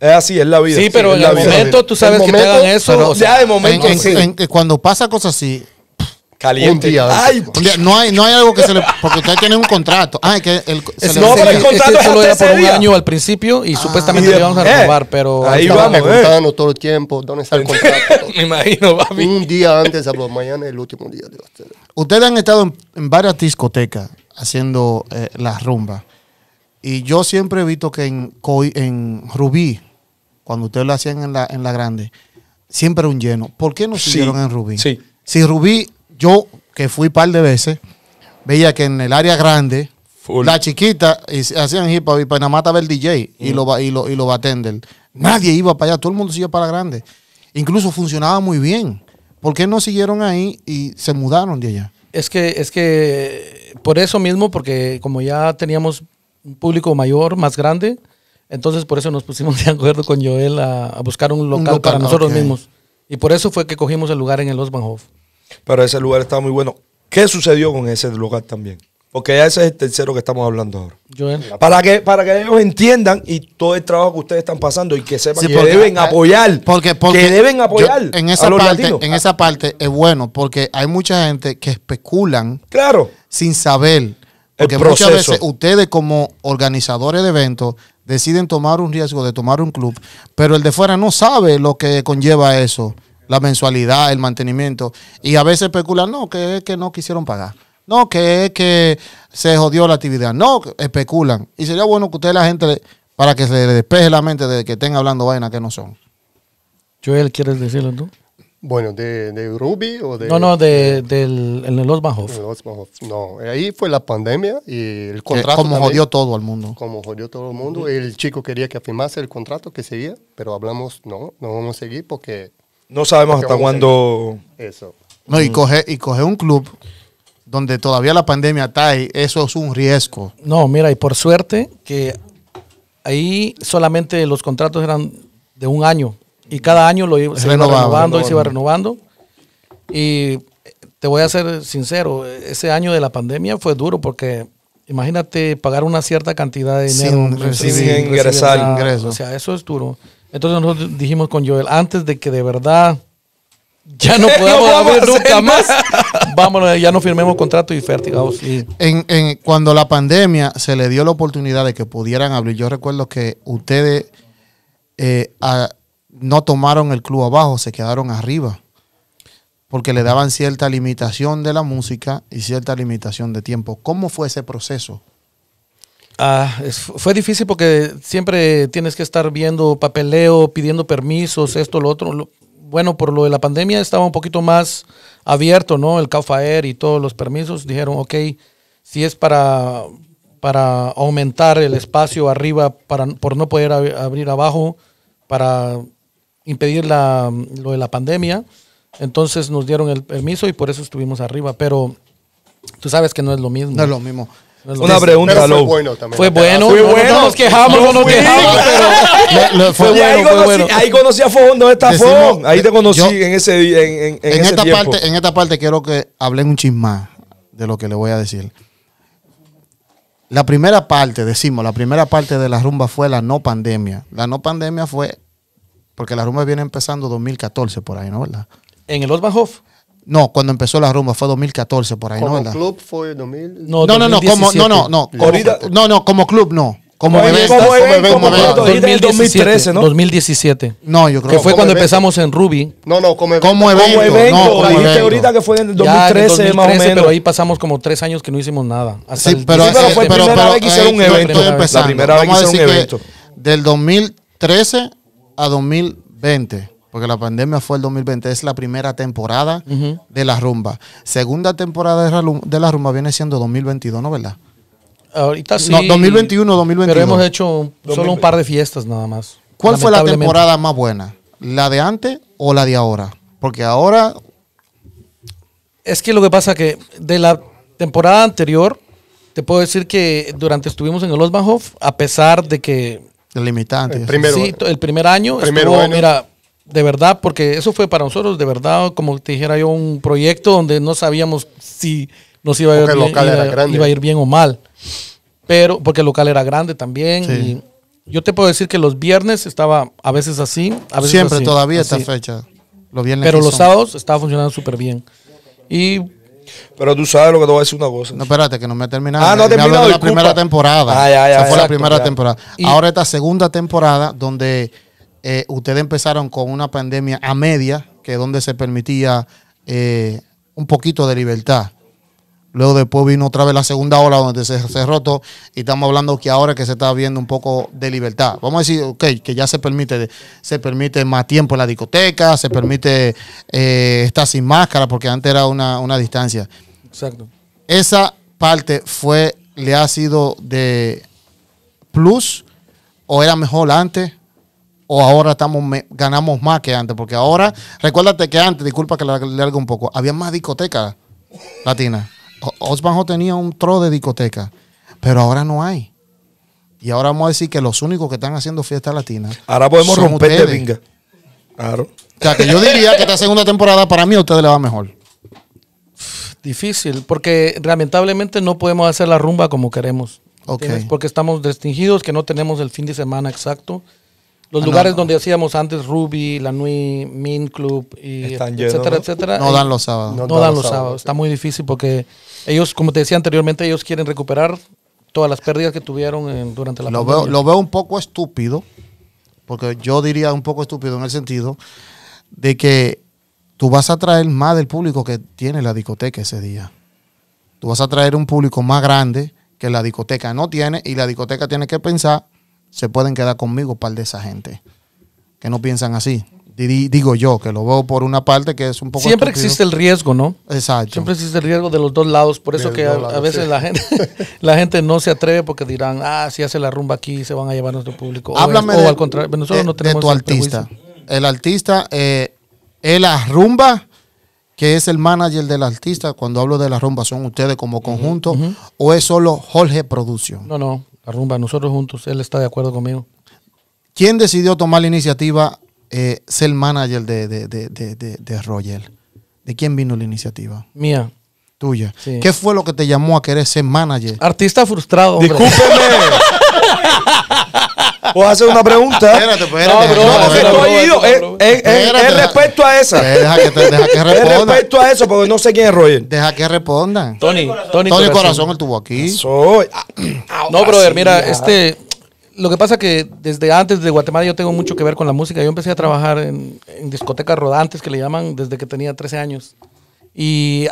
Es así, es la vida. Sí, pero sí, en el momento tú sabes que te hagan eso. Pero, o sea, ya de momento... cuando pasa cosas así... Caliente. No hay algo que se le... Porque ustedes tienen un contrato. El contrato solo era por 1 año al principio y supuestamente lo íbamos a renovar, pero... Ahí vamos, preguntando todo el tiempo dónde está el contrato. Me imagino, papi. Un día antes habló, mañana es el último día de ustedes. Ustedes han estado en varias discotecas haciendo las rumbas. Y yo siempre he visto que en Ruby, cuando ustedes lo hacían en la grande, siempre era un lleno. ¿Por qué no siguieron en Ruby? Sí. Si Ruby... Yo, que fui un par de veces, veía que en el área grande, la chiquita, hacían hip hop y nada más estaba el DJ y lo bartender. Nadie iba para allá, todo el mundo se iba para la grande. Incluso funcionaba muy bien. ¿Por qué no siguieron ahí y se mudaron de allá? Es que por eso mismo, porque como ya teníamos un público mayor, más grande, entonces por eso nos pusimos de acuerdo con Joel a buscar un local para nosotros mismos. Y por eso fue que cogimos el lugar en el Ostbahnhof. Pero ese lugar estaba muy bueno. ¿Qué sucedió con ese lugar también? Porque ese es el tercero que estamos hablando ahora. Joel. Para que ellos entiendan y todo el trabajo que ustedes están pasando y que sepan que deben apoyar. Porque deben apoyar en esa parte es bueno porque hay mucha gente que especulan sin saber. Porque muchas veces ustedes como organizadores de eventos deciden tomar un riesgo de tomar un club, pero el de fuera no sabe lo que conlleva eso. La mensualidad, el mantenimiento. Y a veces especulan, no, que es que no quisieron pagar. No, que es que se jodió la actividad. No, especulan. Y sería bueno que ustedes la gente, para que se despeje la mente de que estén hablando vainas que no son. Joel, ¿quieres decirlo tú? Bueno, ¿de Ruby o de...? No, del Ostbahnhof. No, ahí fue la pandemia y el contrato... Como jodió todo el mundo. El chico quería que firmase el contrato, que seguía, pero hablamos, no vamos a seguir porque... No sabemos hasta cuándo... Eso. No, y coge un club donde todavía la pandemia está ahí, eso es un riesgo. No, mira, y por suerte que ahí solamente los contratos eran de 1 año y cada año se iba renovando. Y te voy a ser sincero, ese año de la pandemia fue duro porque imagínate pagar una cierta cantidad de dinero sin ingresar ingresos. O sea, eso es duro. Entonces nosotros dijimos con Joel, antes de que de verdad ya no podamos hacer nunca más, vámonos, ya no firmemos contrato y fertigados. Cuando la pandemia se le dio la oportunidad de que pudieran abrir, yo recuerdo que ustedes no tomaron el club abajo, se quedaron arriba, porque le daban cierta limitación de la música y cierta limitación de tiempo. ¿Cómo fue ese proceso? Fue difícil porque siempre tienes que estar viendo papeleo, pidiendo permisos, esto, lo otro. Bueno, por lo de la pandemia estaba un poquito más abierto, ¿no? El CAUFAER y todos los permisos. Dijeron, ok, si es para aumentar el espacio arriba, por no poder abrir abajo, para impedir lo de la pandemia. Entonces nos dieron el permiso y por eso estuvimos arriba. Pero tú sabes que no es lo mismo. No es lo mismo. Una pregunta, pero fue bueno también. Fue bueno, no nos quejamos, pero fue bueno. Ahí conocí a Fogón, ¿dónde está Fogón? Ahí te conocí en ese tiempo. En esta parte quiero que hablen un chin más de lo que le voy a decir. La primera parte, decimos, la primera parte de la rumba fue la no pandemia. La no pandemia fue, porque la rumba viene empezando 2014 por ahí, ¿no? ¿Verdad? ¿En el Ostbahnhof? No, cuando empezó la rumba fue 2014 por ahí, ¿no? Como club fue 2000. No, no, no, como como club no. Como evento, como 2013, ¿no? 2017. No, yo creo que fue cuando empezamos en Ruby. No, no, como evento. Como evento. Dijiste ahorita que fue en el 2013 más o menos. Pero ahí pasamos como 3 años que no hicimos nada. Sí, pero fue la primera vez que hicieron un evento. La primera vez que hicieron un evento. Del 2013 a 2020. Porque la pandemia fue el 2020, es la primera temporada de la rumba. Segunda temporada de la rumba viene siendo 2022, ¿no, verdad? Ahorita sí. No, 2021, 2022. Pero hemos hecho solo un par de fiestas nada más. ¿Cuál fue la temporada más buena? ¿La de antes o la de ahora? Porque ahora... Es que lo que pasa es que de la temporada anterior, te puedo decir que estuvimos en el Ostbahnhof, a pesar de que... limitante. Sí, el primer año. Mira... De verdad, porque eso fue para nosotros, de verdad, como te dijera yo, un proyecto donde no sabíamos si nos iba a ir bien, o mal. Pero, porque el local era grande también. Sí. Y yo te puedo decir que los viernes estaba a veces así, a veces siempre así, todavía así. Esta fecha. Los viernes pero los sábados estaba funcionando súper bien. Y... Pero tú sabes lo que te voy a decir una cosa. No, espérate, que no me he terminado. Ah, no he terminado. Fue la primera temporada. Fue la primera temporada. Ahora esta segunda temporada donde... ustedes empezaron con una pandemia a media, que es donde se permitía un poquito de libertad. Luego después vino otra vez la segunda ola donde se cerró todo y estamos hablando que ahora que se está viendo un poco de libertad. Vamos a decir, ok, que ya se permite más tiempo en la discoteca, se permite estar sin máscara porque antes era una distancia. Exacto. Esa parte le ha sido de plus o era mejor antes. O ahora ganamos más que antes, porque ahora, recuérdate que antes, disculpa que le alargo un poco, había más discotecas latinas. Ostbahnhof tenía un tro de discotecas, pero ahora no hay. Y ahora vamos a decir que los únicos que están haciendo fiestas latinas. Ahora podemos romper de pinga. Claro. O sea, que yo diría que esta segunda temporada para mí a ustedes les va mejor. Difícil, porque lamentablemente no podemos hacer la rumba como queremos. Okay. Porque estamos restringidos, que no tenemos el fin de semana exacto. Los lugares donde hacíamos antes, Ruby, La Nui, Min Club, y etcétera, no dan los sábados. No dan los sábados. Está muy difícil porque ellos, como te decía anteriormente, ellos quieren recuperar todas las pérdidas que tuvieron durante la pandemia. Lo veo un poco estúpido, porque yo diría un poco estúpido en el sentido de que tú vas a traer más del público que tiene la discoteca ese día. Tú vas a traer un público más grande que la discoteca no tiene y la discoteca tiene que pensar... se pueden quedar conmigo un par de esa gente que no piensan así. Digo yo, que lo veo por una parte que es un poco... Siempre existe el riesgo, ¿no? Exacto. Siempre existe el riesgo de los dos lados. Por eso que a veces la gente no se atreve porque dirán, ah, si hace la rumba aquí se van a llevar a nuestro público. Háblame o al contrario, nosotros no tenemos de tu artista. El artista, la rumba, que es el manager del artista, cuando hablo de la rumba, ¿son ustedes como conjunto o es solo Jorge Producción? No, no. La rumba, nosotros juntos, él está de acuerdo conmigo. ¿Quién decidió tomar la iniciativa ser manager de Royer? ¿De quién vino la iniciativa? Mía. Tuya. Sí. ¿Qué fue lo que te llamó a querer ser manager? Artista frustrado, hombre. Discúlpeme. ¿Puedo hacer una pregunta? Espérate. No, es respecto a esa. Deja que responda. Es respecto a eso, porque no sé quién es Royer. Deja que respondan. Tony Corazón estuvo aquí. No, brother, mira, lo que pasa que desde antes de Guatemala yo tengo mucho que ver con la música. Yo empecé a trabajar en discotecas rodantes, que le llaman, desde que tenía 13 años. Y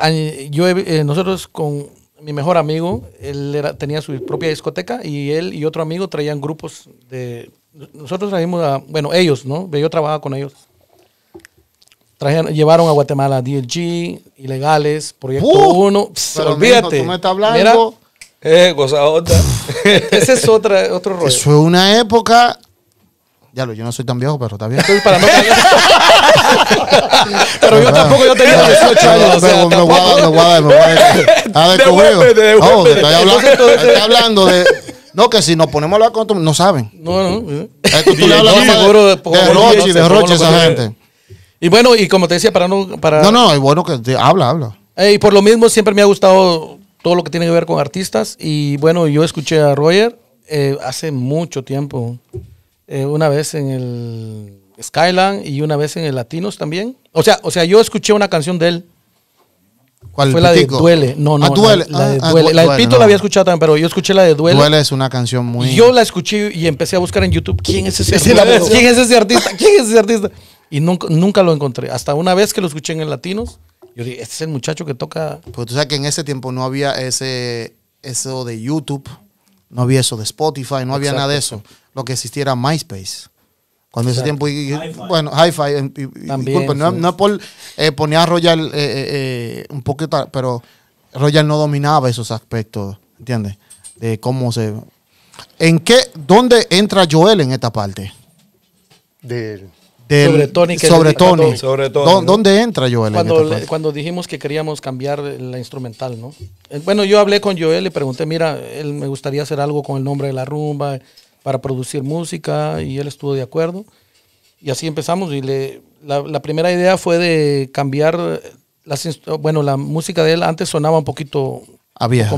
nosotros con... mi mejor amigo, él tenía su propia discoteca y él y otro amigo traían grupos de... Nosotros trajimos a... Bueno, ellos, ¿no? Yo trabajaba con ellos. Llevaron a Guatemala DLG, Ilegales, Proyecto 1. Olvídate. Tú me estás hablando. Mira, gozadota. Ese es otro rollo. Eso es una época... Ya lo, yo no soy tan viejo, pero está bien. Estoy para no caer. Pero yo tampoco, yo tenía 18 años. Me voy a Estoy hablando de... No, que si nos ponemos a hablar con... No saben. No. Esto tú le hablas de Roche esa gente. Y bueno, y como te decía, para no... No, es bueno que habla. Y por lo mismo siempre me ha gustado todo lo que tiene que ver con artistas. Y bueno, yo escuché a Royer hace mucho tiempo... una vez en el Skyline y una vez en el Latinos también. O sea, yo escuché una canción de él. ¿Cuál? Fue la de Duele. No, Duele. La del Pito la había escuchado también, pero yo escuché la de Duele. Duele es una canción muy... Yo la escuché y empecé a buscar en YouTube quién es ese artista. ¿Quién es ese artista? Y nunca lo encontré. Hasta una vez que lo escuché en el Latinos, yo dije, este es el muchacho que toca... Pues tú sabes que en ese tiempo no había eso de YouTube, no había eso de Spotify, no había nada de eso. Lo que existiera MySpace. Cuando ese tiempo... Hi-Fi. Disculpen, no por poner a Royal un poquito... Pero Royal no dominaba esos aspectos, ¿entiendes? De cómo se... ¿Dónde entra Joel en esta parte? Sobre Tony. ¿Dónde entra Joel cuando dijimos que queríamos cambiar la instrumental, ¿no? Bueno, yo hablé con Joel y pregunté, mira, él me gustaría hacer algo con el nombre de La Rumba... para producir música, y él estuvo de acuerdo. Y así empezamos. Y la primera idea fue de cambiar... la música de él antes sonaba un poquito...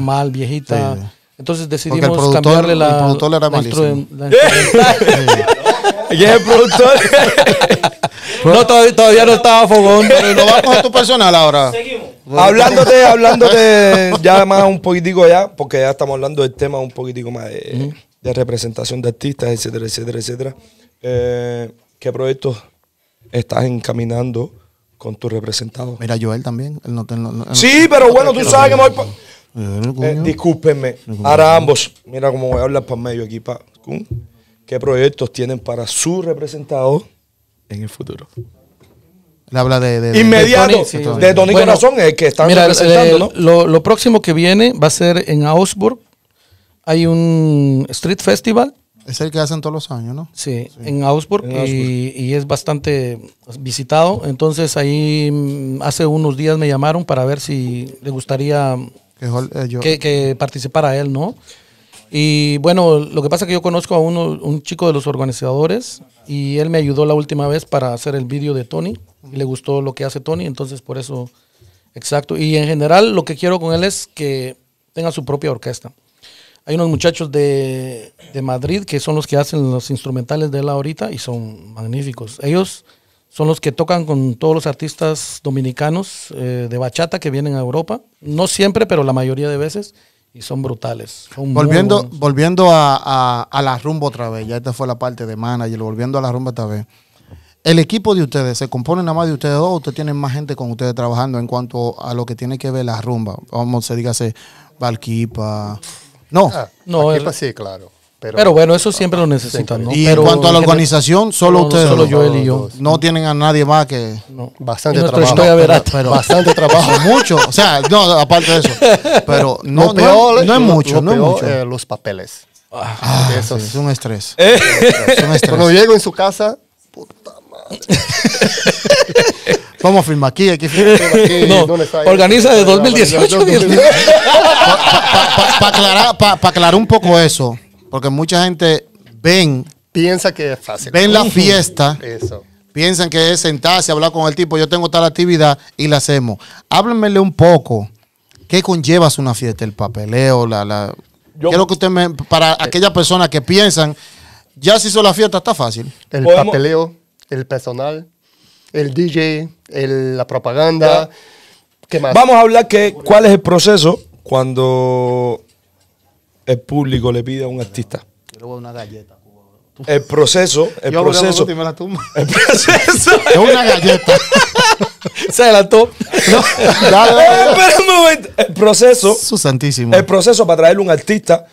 mal, viejita. Sí. Entonces decidimos cambiarle la... El productor era malísimo. ¿Y es el productor? No, todavía no estaba Fogón. Pero lo vas a coger tu personal ahora. Seguimos. Hablándote ya más un poquitico ya, porque ya estamos hablando del tema un poquitico más de representación de artistas, etcétera, etcétera, etcétera. ¿Qué proyectos estás encaminando con tus representados? Mira, Joel también. Sí, pero bueno, tú sabes que me voy para... discúlpenme. Ahora ambos, mira cómo voy a hablar para el medio aquí. ¿Qué proyectos tienen para sus representados en el futuro? Le habla de inmediato, de Tony Corazón, es el que están representando, ¿no? Lo próximo que viene va a ser en Augsburg. Hay un street festival. Es el que hacen todos los años, ¿no? Sí. En Augsburg. Y es bastante visitado. Entonces ahí hace unos días me llamaron para ver si le gustaría que participara él, ¿no? Y bueno, lo que pasa es que yo conozco a un chico de los organizadores y él me ayudó la última vez para hacer el vídeo de Tony. Y le gustó lo que hace Tony, entonces por eso, exacto. Y en general lo que quiero con él es que tenga su propia orquesta. Hay unos muchachos de Madrid que son los que hacen los instrumentales de él ahorita y son magníficos. Ellos son los que tocan con todos los artistas dominicanos de bachata que vienen a Europa. No siempre, pero la mayoría de veces. Y son brutales. Son volviendo a La Rumba otra vez. Ya esta fue la parte de manager. Volviendo a La Rumba esta vez. ¿El equipo de ustedes se compone nada más de ustedes dos? ¿Ustedes tienen más gente con ustedes trabajando en cuanto a lo que tiene que ver La Rumba? Vamos, se dígase Valquipa... No, sí, claro. Pero bueno, eso siempre lo necesitan, ¿no? Y pero en cuanto a la organización, solo ustedes. Solo Joel y yo. No tienen a nadie más que... No. Bastante trabajo. Bastante trabajo. Mucho. O sea, no, aparte de eso. Pero no, peor, no es mucho. Los papeles. Eso es un estrés. Cuando llego en su casa, puta madre. Vamos a firmar aquí no, organiza de 2018. Para aclarar un poco eso, porque mucha gente piensa que es fácil. Ven la fiesta, eso. Piensan que es sentarse, hablar con el tipo, yo tengo tal actividad y la hacemos. Háblenmele un poco, ¿qué conllevas una fiesta? El papeleo, quiero que usted para aquellas personas que piensan, ya se hizo la fiesta, está fácil. El papeleo, el personal, el DJ, la propaganda. ¿Qué más? Vamos a hablar cuál es el proceso cuando el público le pide a un artista. Yo le voy a una galleta. El proceso. El proceso. Es una galleta. Se adelantó. Espérame, el proceso. Su santísimo. El proceso para traerle un artista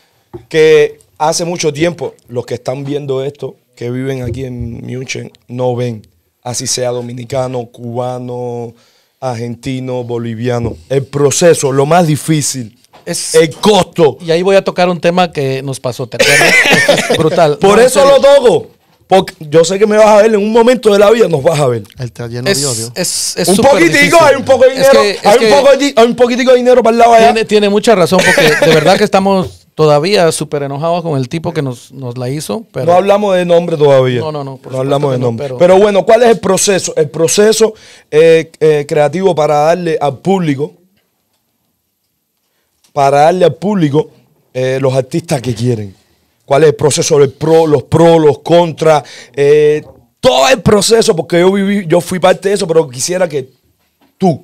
que hace mucho tiempo, los que están viendo esto, que viven aquí en München, no ven. Así sea dominicano, cubano, argentino, boliviano. El proceso, lo más difícil. Es el costo. Y ahí voy a tocar un tema que nos pasó, ¿te acuerdas? Es brutal. Por no, eso lo toco. Porque yo sé que me vas a ver en un momento de la vida, nos vas a ver. El taller de odio. Es un poquitico, difícil. Hay un poco de dinero. Hay un poquitico de dinero para el lado allá. Tiene mucha razón, porque de verdad que estamos todavía súper enojados con el tipo que nos la hizo. Pero no hablamos de nombre todavía. No. No hablamos de nombre. No, pero bueno, ¿cuál es el proceso? El proceso creativo para darle al público. Para darle al público los artistas que quieren. ¿Cuál es el proceso? El pro, los contras, todo el proceso, porque yo fui parte de eso, pero quisiera que tú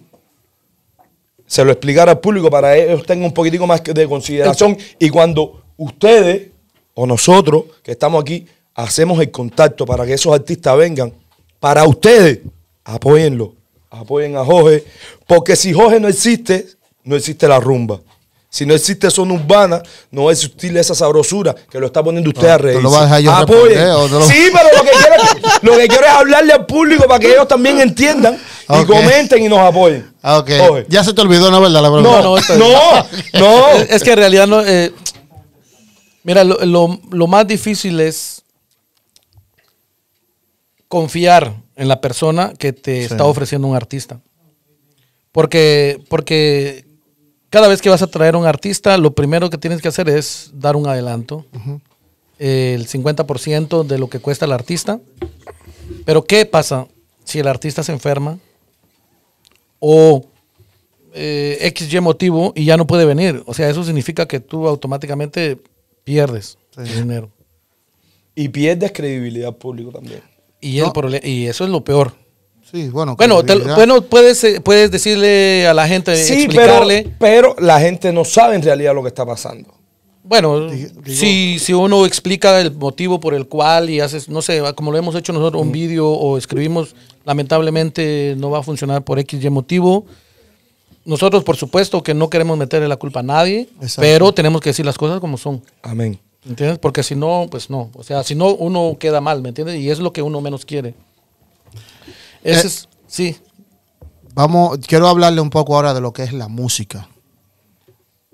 se lo explicara al público para que ellos tengan un poquitico más de consideración. Y cuando ustedes o nosotros que estamos aquí hacemos el contacto para que esos artistas vengan, para ustedes, apóyenlo, apoyen a Jorge, porque si Jorge no existe, no existe la rumba. Si no existe zona urbana, no va a existir esa sabrosura que lo está poniendo usted a reír. Sí, pero lo que quiero es hablarle al público para que ellos también entiendan y comenten y nos apoyen. Okay. Ya se te olvidó, ¿no? ¿Verdad? La pregunta. No. Es que en realidad no. Mira, lo más difícil es confiar en la persona que te está ofreciendo un artista. Porque cada vez que vas a traer a un artista, lo primero que tienes que hacer es dar un adelanto. El 50% de lo que cuesta el artista. Pero ¿qué pasa si el artista se enferma? O XY motivo y ya no puede venir. O sea, eso significa que tú automáticamente pierdes dinero. Y pierdes credibilidad público también. Y eso es lo peor. Sí, bueno, puedes decirle a la gente, sí, explicarle. Pero la gente no sabe en realidad lo que está pasando. Bueno, si uno explica el motivo por el cual y haces, no sé, como lo hemos hecho nosotros, un vídeo o escribimos, lamentablemente no va a funcionar por XY motivo. Nosotros, por supuesto, que no queremos meterle la culpa a nadie, pero tenemos que decir las cosas como son. Amén. ¿Entiendes? Porque si no, pues no. O sea, si no, uno queda mal, ¿me entiendes? Y es lo que uno menos quiere. Ese es, quiero hablarle un poco ahora de lo que es la música.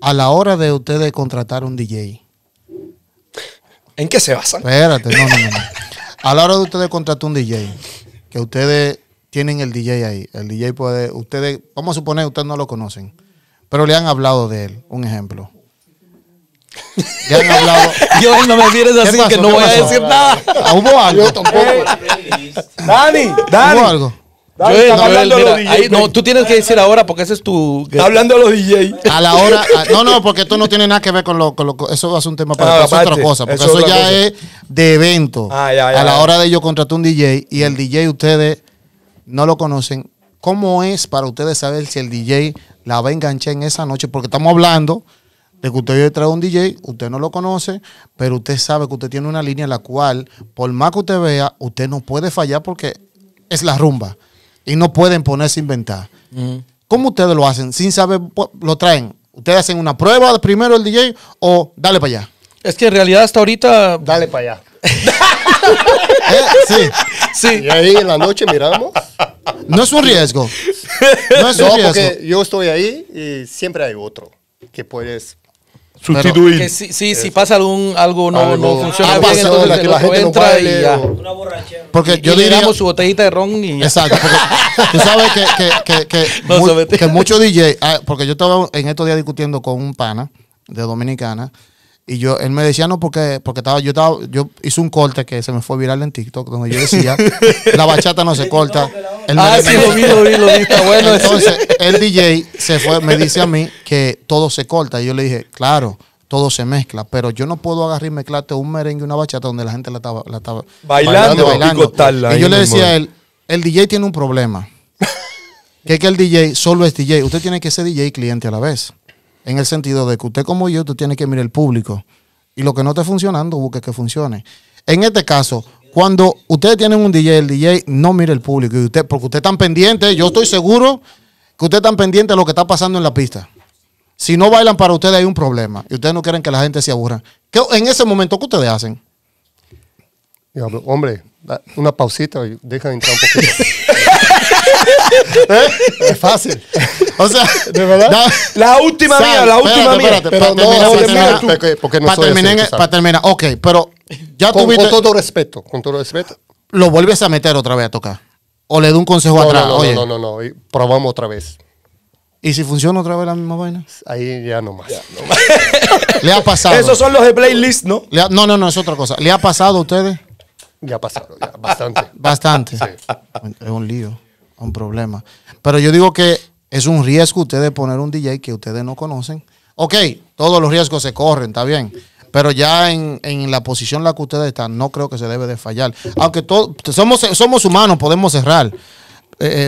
A la hora de ustedes contratar un DJ, ¿en qué se basan? Espérate, no. A la hora de ustedes contratar un DJ, que ustedes tienen el DJ ahí. El DJ puede, ustedes, vamos a suponer que ustedes no lo conocen, pero le han hablado de él, un ejemplo. Ya han hablado. Dios, no me mires así, que no voy a decir nada. Hubo algo. Dani. Hubo algo. No, tú tienes que decir ahora porque ese es tu. Está hablando de los DJs. A la hora. No, porque esto no tiene nada que ver con eso es un tema para eso es otra cosa. Porque eso ya es de evento. A la hora de yo contraté un DJ y el DJ ustedes no lo conocen. ¿Cómo es para ustedes saber si el DJ la va a enganchar en esa noche? Porque estamos hablando de que usted trae un DJ, usted no lo conoce, pero usted sabe que usted tiene una línea en la cual, por más que usted vea, usted no puede fallar porque es la rumba y no pueden ponerse a inventar. ¿Cómo ustedes lo hacen? Sin saber, lo traen. ¿Ustedes hacen una prueba primero el DJ o dale para allá? Es que en realidad hasta ahorita... Dale para allá. Sí. Y ahí en la noche miramos. No es un riesgo. No es un riesgo. Porque yo estoy ahí y siempre hay otro que puedes... sustituir. Que si pasa algo no funciona bien, entonces la gente entra no y ya. Una borrachera. Porque yo diría su botellita de ron y ya. Exacto. Tú sabes que muchos DJ, porque yo estaba en estos días discutiendo con un pana de Dominicana y él me decía no porque yo hice un corte que se me fue viral en TikTok donde yo decía la bachata no se corta. Lo vi, está bueno. Entonces, el DJ se fue, me dice a mí que todo se corta. Y yo le dije, claro, todo se mezcla, pero yo no puedo agarrar y mezclarte un merengue y una bachata donde la gente la estaba bailando. Y cortarla. Y yo le decía a él, el DJ tiene un problema. Que es que el DJ solo es DJ. Usted tiene que ser DJ y cliente a la vez. En el sentido de que usted como yo, tú tienes que mirar el público. Y lo que no está funcionando, busque que funcione. En este caso... Cuando ustedes tienen un DJ, el DJ no mire el público. Y usted, porque usted está pendiente, yo estoy seguro que usted está pendiente de lo que está pasando en la pista. Si no bailan para ustedes hay un problema. Y ustedes no quieren que la gente se aburra. ¿Qué, en ese momento, qué ustedes hacen? Ya, hombre, una pausita y dejan entrar un poquito. Es fácil. O sea, ¿de verdad? La última mía, la última mía. Para terminar, ok, pero ya tuviste... con todo respeto, ¿lo vuelves a meter otra vez a tocar? ¿O le doy un consejo atrás? No, no, no, no, probamos otra vez. ¿Y si funciona otra vez la misma vaina? Ahí ya no más. ¿Le ha pasado? Esos son los de playlist, ¿no? No, no, no, es otra cosa. ¿Le ha pasado a ustedes? Ya ha pasado, ya, bastante. Bastante. Sí. Es un lío, un problema. Pero yo digo que es un riesgo ustedes poner un DJ que ustedes no conocen. Ok, todos los riesgos se corren, está bien. Pero ya en la posición en la que ustedes están, no creo que se debe de fallar. Aunque somos humanos, podemos errar,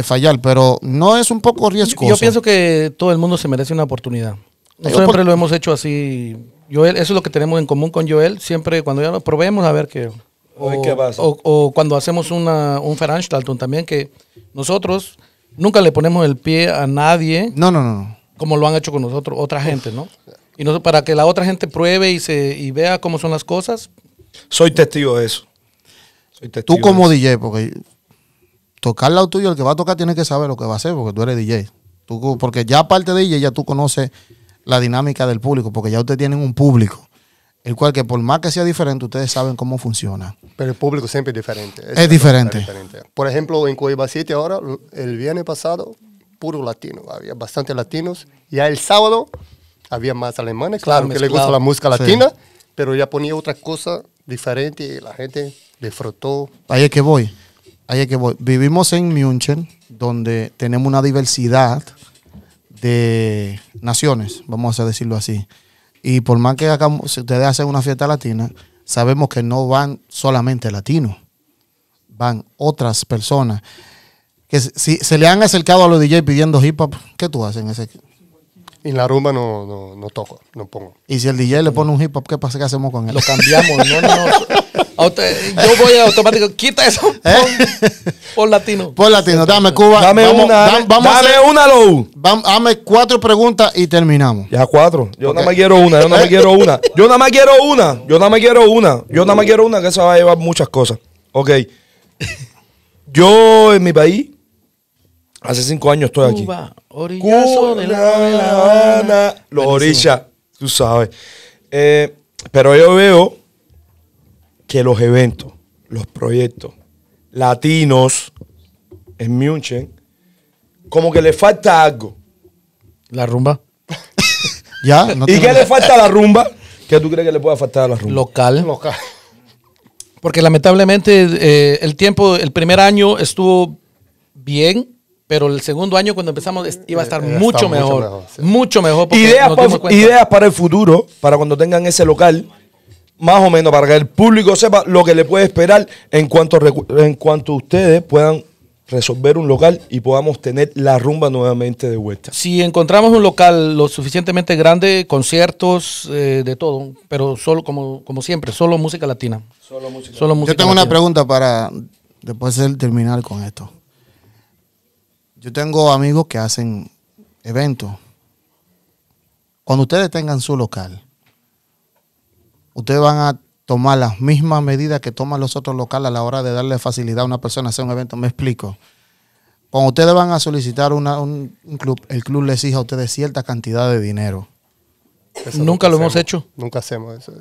fallar, pero no es un poco riesgoso. Yo pienso que todo el mundo se merece una oportunidad. Nosotros siempre lo hemos hecho así. Joel, eso es lo que tenemos en común con Joel. Siempre cuando ya lo probemos, a ver qué... O cuando hacemos un Veranstaltung también, que nosotros nunca le ponemos el pie a nadie. No, no, no. Como lo han hecho con nosotros, otra gente, ¿no? Y nosotros, para que la otra gente pruebe y vea cómo son las cosas. Soy testigo de eso. Soy testigo tú como DJ, porque tocar lo tuyo, el que va a tocar tiene que saber lo que va a hacer, porque tú eres DJ. Tú, porque ya aparte de DJ, ya tú conoces la dinámica del público, porque ya ustedes tienen un público. El cual que por más que sea diferente, ustedes saben cómo funciona. Pero el público siempre es diferente. Es diferente. Por ejemplo, en Coiba City ahora, el viernes pasado, puro latino. Había bastantes latinos. Ya el sábado había más alemanes. Claro, que les gusta la música latina, pero ya ponía otra cosa diferente y la gente disfrutó. Ahí es que voy. Ahí es que voy. Vivimos en München, donde tenemos una diversidad de naciones, vamos a decirlo así. Y por más que hagamos, si ustedes hacen una fiesta latina, sabemos que no van solamente latinos, van otras personas. Que si se le han acercado a los DJ pidiendo hip hop, ¿qué tú haces en ese? En la rumba no toco, no pongo. Y si el DJ le pone un hip hop, ¿qué pasa? ¿Qué hacemos con él? Lo cambiamos, yo voy automático, quita eso. Por latino. Por latino, dame Cuba. Dame una, Lou. Dame 4 preguntas y terminamos. Ya 4. Yo nada más quiero una, yo nada más quiero una. Yo nada más quiero una, yo nada más quiero una. Yo nada más quiero una, que eso va a llevar muchas cosas. Ok. Yo en mi país, hace 5 años estoy aquí. Cuba, orillazo de La Habana. Los orillas, tú sabes. Pero yo veo que los eventos, los proyectos latinos en München, como que le falta algo. La rumba. ¿Ya? No. ¿Y qué le falta a la rumba? ¿Qué tú crees que le pueda faltar a la rumba? Local. Local. Porque lamentablemente el tiempo, el primer año estuvo bien, pero el segundo año cuando empezamos iba a estar mucho mejor. Mucho mejor. Sí. Mucho mejor, porque ideas para el futuro, para cuando tengan ese local. Más o menos, para que el público sepa lo que le puede esperar en cuanto ustedes puedan resolver un local y podamos tener la rumba nuevamente de vuelta. Si encontramos un local lo suficientemente grande, conciertos, de todo, pero solo como siempre, solo música latina. Solo música latina. Yo tengo una pregunta para después terminar con esto. Yo tengo amigos que hacen eventos. Cuando ustedes tengan su local, ustedes van a tomar las mismas medidas que toman los otros locales a la hora de darle facilidad a una persona a hacer un evento. Me explico. Cuando ustedes van a solicitar un club, el club les exige a ustedes cierta cantidad de dinero. Nunca lo hemos hecho. Nunca hacemos eso.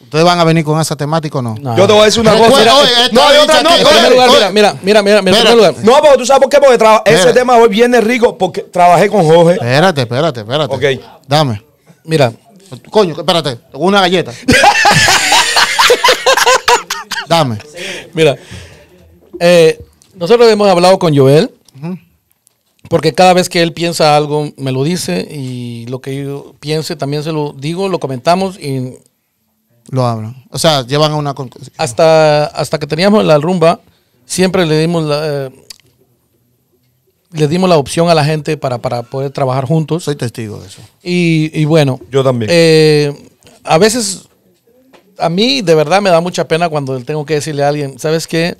¿Ustedes van a venir con esa temática o no? No. Yo te voy a decir una cosa. Mira, no, porque tú sabes por qué, porque ese tema hoy viene rico porque trabajé con Jorge. Espérate. Ok. Dame. Mira. Coño, espérate, una galleta. Dame. Mira, nosotros hemos hablado con Joel, porque cada vez que él piensa algo me lo dice, y lo que yo piense también se lo digo, lo comentamos y lo hablan. O sea, llevan a una conclusión. Hasta que teníamos la rumba, siempre le dimos la opción a la gente para poder trabajar juntos. Soy testigo de eso. Y bueno. Yo también. A veces a mí de verdad me da mucha pena cuando tengo que decirle a alguien, ¿sabes qué?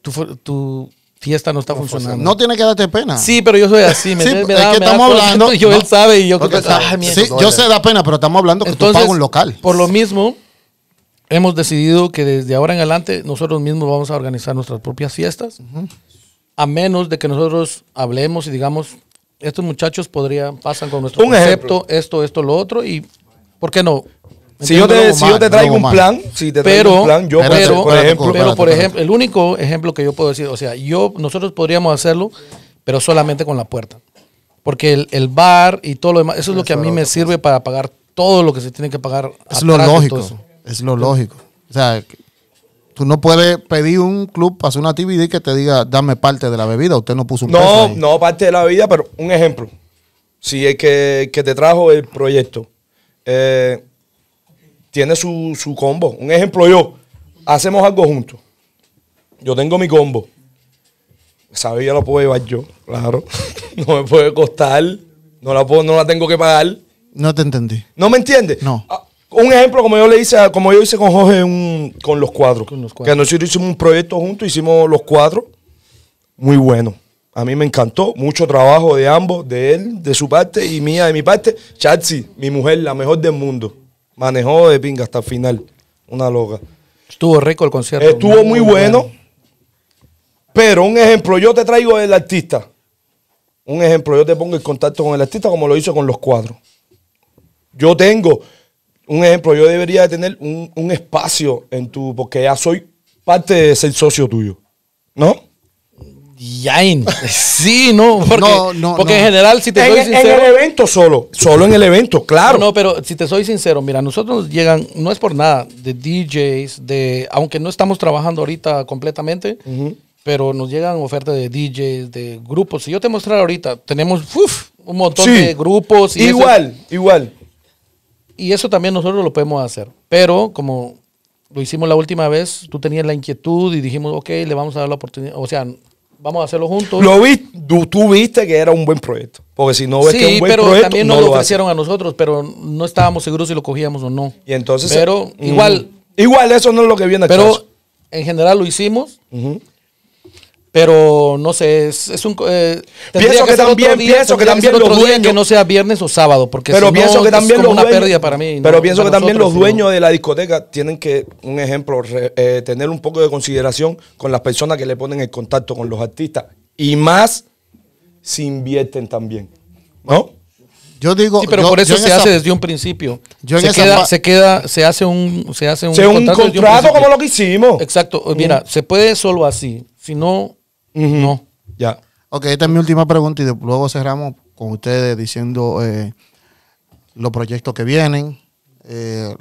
Tu fiesta no está funcionando. No tiene que darte pena. Sí, pero yo soy así. Me, sí, me da, es que estamos hablando. Yo, no, él sabe y yo creo que... Ay, mierda, sí, yo sé, da pena, pero estamos hablando que tú pagas un local. Por lo mismo, hemos decidido que desde ahora en adelante nosotros mismos vamos a organizar nuestras propias fiestas. Uh-huh. A menos de que nosotros hablemos y digamos, estos muchachos podrían, pasan con nuestro concepto, esto, lo otro, y ¿por qué no? Si yo te traigo un plan, por ejemplo, el único ejemplo que yo puedo decir, o sea, nosotros podríamos hacerlo, pero solamente con la puerta. Porque el bar y todo lo demás, eso es lo que a mí me sirve para pagar todo lo que se tiene que pagar. Es lo lógico, es lo lógico. O sea, tú no puedes pedir un club para hacer una actividad y que te diga, dame parte de la bebida, usted no puso un peso ahí. No parte de la bebida, pero un ejemplo. Si es que te trajo el proyecto, tiene su combo. Un ejemplo, yo. Hacemos algo juntos. Yo tengo mi combo. Esa bebida la puedo llevar yo, claro. No me puede costar. No la tengo que pagar. No te entendí. ¿No me entiendes? No. Un ejemplo, como yo hice con Jorge con Los Cuatro. Con Los Cuatro. Que nosotros hicimos un proyecto juntos, hicimos Los Cuatro. Muy bueno. A mí me encantó. Mucho trabajo de ambos, de él, de su parte, y mía, de mi parte. Chatsi, mi mujer, la mejor del mundo. Manejó de pinga hasta el final. Una loca. Estuvo rico el concierto. Estuvo muy bueno. Pero un ejemplo, yo te traigo el artista. Un ejemplo, yo te pongo el contacto con el artista como lo hizo con Los Cuatro. Yo tengo... Un ejemplo, yo debería de tener un espacio en tu... Porque ya soy parte de ser socio tuyo, ¿no? Yain. Sí, no. Porque en general, si te soy sincero... En el evento solo. Solo en el evento, claro. No, pero si te soy sincero, mira, nosotros llegan... No es por nada, de DJs, aunque no estamos trabajando ahorita completamente, pero nos llegan ofertas de DJs, de grupos. Si yo te mostrara ahorita, tenemos un montón de grupos. Y igual. Y eso también nosotros lo podemos hacer. Pero como lo hicimos la última vez, tú tenías la inquietud y dijimos, ok, le vamos a dar la oportunidad. O sea, vamos a hacerlo juntos. Tú viste que era un buen proyecto. Porque si no ves que es un buen proyecto, pero también nos lo ofrecieron a nosotros, pero no estábamos seguros si lo cogíamos o no. Y entonces... Pero igual... Igual eso no es lo que viene acá. Pero en general lo hicimos. Pero no sé, es un... pienso que también los dueños... Que no sea viernes o sábado, porque pero si pienso no, que también es como una pérdida para mí. Pero no, pienso que también los dueños de la discoteca tienen que, un ejemplo, tener un poco de consideración con las personas que le ponen el contacto con los artistas. Y más si invierten también, ¿no? Yo digo... Sí, pero por eso se hace desde un principio. Se hace un contrato como lo que hicimos. Exacto. Mira, se puede solo así. Si no... No. Ya. Ok, esta es mi última pregunta y luego cerramos con ustedes diciendo los proyectos que vienen,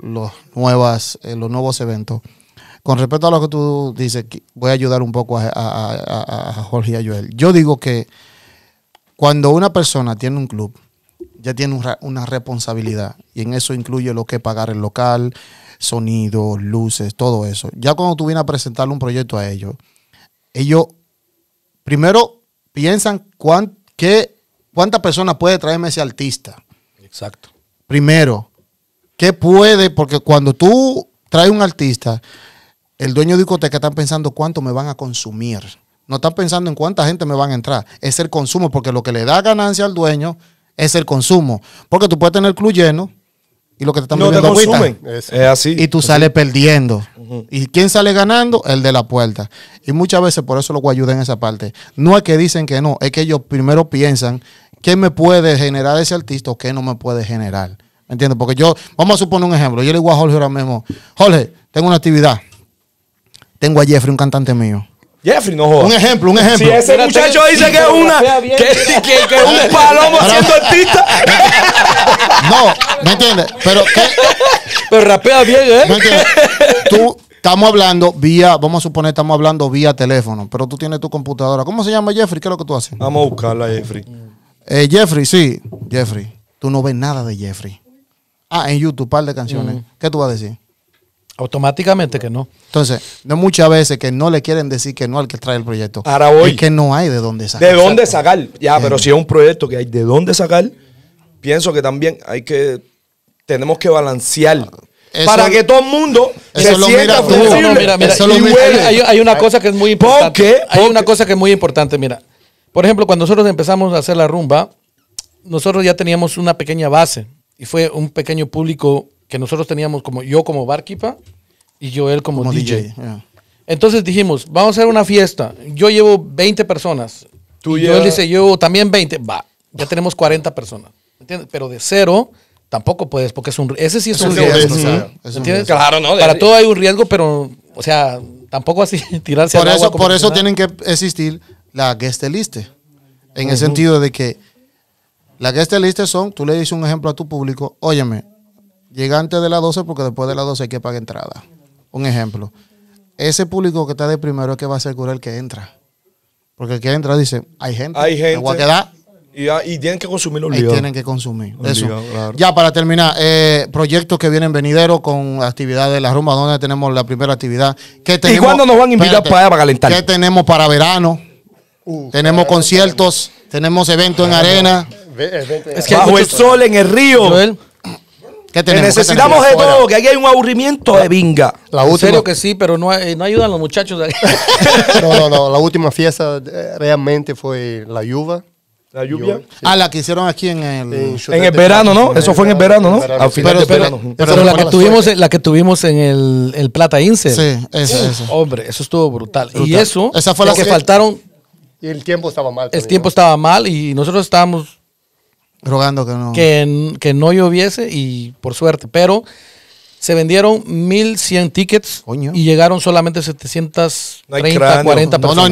los nuevos eventos. Con respecto a lo que tú dices, voy a ayudar un poco a Jorge y a Joel. Yo digo que cuando una persona tiene un club, ya tiene una responsabilidad, y en eso incluye lo que es pagar el local, sonido, luces, todo eso. Ya cuando tú vienes a presentarle un proyecto a ellos primero piensan cuántas personas puede traerme ese artista. Exacto. Primero, ¿qué puede? Porque cuando tú traes un artista, el dueño de discoteca está pensando cuánto me van a consumir. No están pensando en cuánta gente me van a entrar. Es el consumo, porque lo que le da ganancia al dueño es el consumo. Porque tú puedes tener el club lleno y lo que te están vendiendo consumen. Es así. Y tú sales perdiendo. ¿Y quién sale ganando? El de la puerta. Y muchas veces por eso lo que ayuda en esa parte. No es que dicen que no, es que ellos primero piensan qué me puede generar ese artista o qué no me puede generar. ¿Me entiendes? Porque yo, vamos a suponer un ejemplo. Yo le digo a Jorge ahora mismo, Jorge, tengo una actividad. Tengo a Jeffrey, un cantante mío. Jeffrey, no jodas. Un ejemplo. Si ese muchacho dice que es un palomo siendo artista. No, ¿me entiendes? Pero rapea bien, ¿eh? ¿Me entiendes? Vamos a suponer, estamos hablando vía teléfono, pero tú tienes tu computadora. ¿Cómo se llama Jeffrey? ¿Qué es lo que tú haces? Vamos a buscarla, Jeffrey. Jeffrey, tú no ves nada de Jeffrey. Ah, en YouTube, par de canciones. ¿Qué tú vas a decir? Automáticamente que no. Entonces, no, muchas veces que no le quieren decir que no al que trae el proyecto. Ahora voy. Es que no hay de dónde sacar. ¿De dónde sacar? Ya, pero si es un proyecto que hay de dónde sacar, pienso que también tenemos que balancear. para que todo el mundo se sienta feliz. Hay una cosa que es muy importante. Hay una cosa que es muy importante, mira. Por ejemplo, cuando nosotros empezamos a hacer la rumba, nosotros ya teníamos una pequeña base y fue un pequeño público que nosotros teníamos, como yo como barkeeper y Joel como DJ. Yeah. Entonces dijimos, vamos a hacer una fiesta. Yo llevo 20 personas. Tú y Joel dice, yo también 20. Va, ya tenemos 40 personas. ¿Entiendes? Pero de cero tampoco puedes, porque es un, ese sí es un riesgo. ¿Entiendes? Claro, no. Para todo hay un riesgo, pero, o sea, tampoco así tirarse al agua. Por eso tienen que existir la guest list, en el sentido de que las guest list son, tú le dices un ejemplo a tu público, óyeme, llega antes de las 12 porque después de las 12 hay que pagar entrada. Un ejemplo. Ese público que está de primero es que va a asegurar el que entra. Porque el que entra dice, hay gente, me voy a quedar. Y tienen que consumir los líos. Tienen que consumir. Eso. Día, claro. Ya para terminar, proyectos que vienen venideros con actividades de la rumba, donde tenemos la primera actividad. ¿Qué tenemos? ¿Y cuándo nos van a invitar para calentar? ¿Qué tenemos para verano? Tenemos conciertos, tenemos eventos en arena. Es que bajo el sol, en el río. Joel, ¿qué tenemos? Necesitamos de todo, que aquí hay un aburrimiento de binga. La última. En serio que sí, pero no, no ayudan los muchachos. No, la última fiesta realmente fue la lluvia. La lluvia. Sí. Ah, la que hicieron aquí en el verano, ¿no? Eso fue en el verano, ¿no? Al final del verano. Pero la que tuvimos en el Plata Ince. Sí, esa. Hombre, eso estuvo brutal. Y eso, esa fue la que faltaron. Y el tiempo estaba mal. El tiempo estaba mal y nosotros estábamos rogando que no lloviese y por suerte. Pero se vendieron 1,100 tickets. Coño. Y llegaron solamente 730, 40 personas.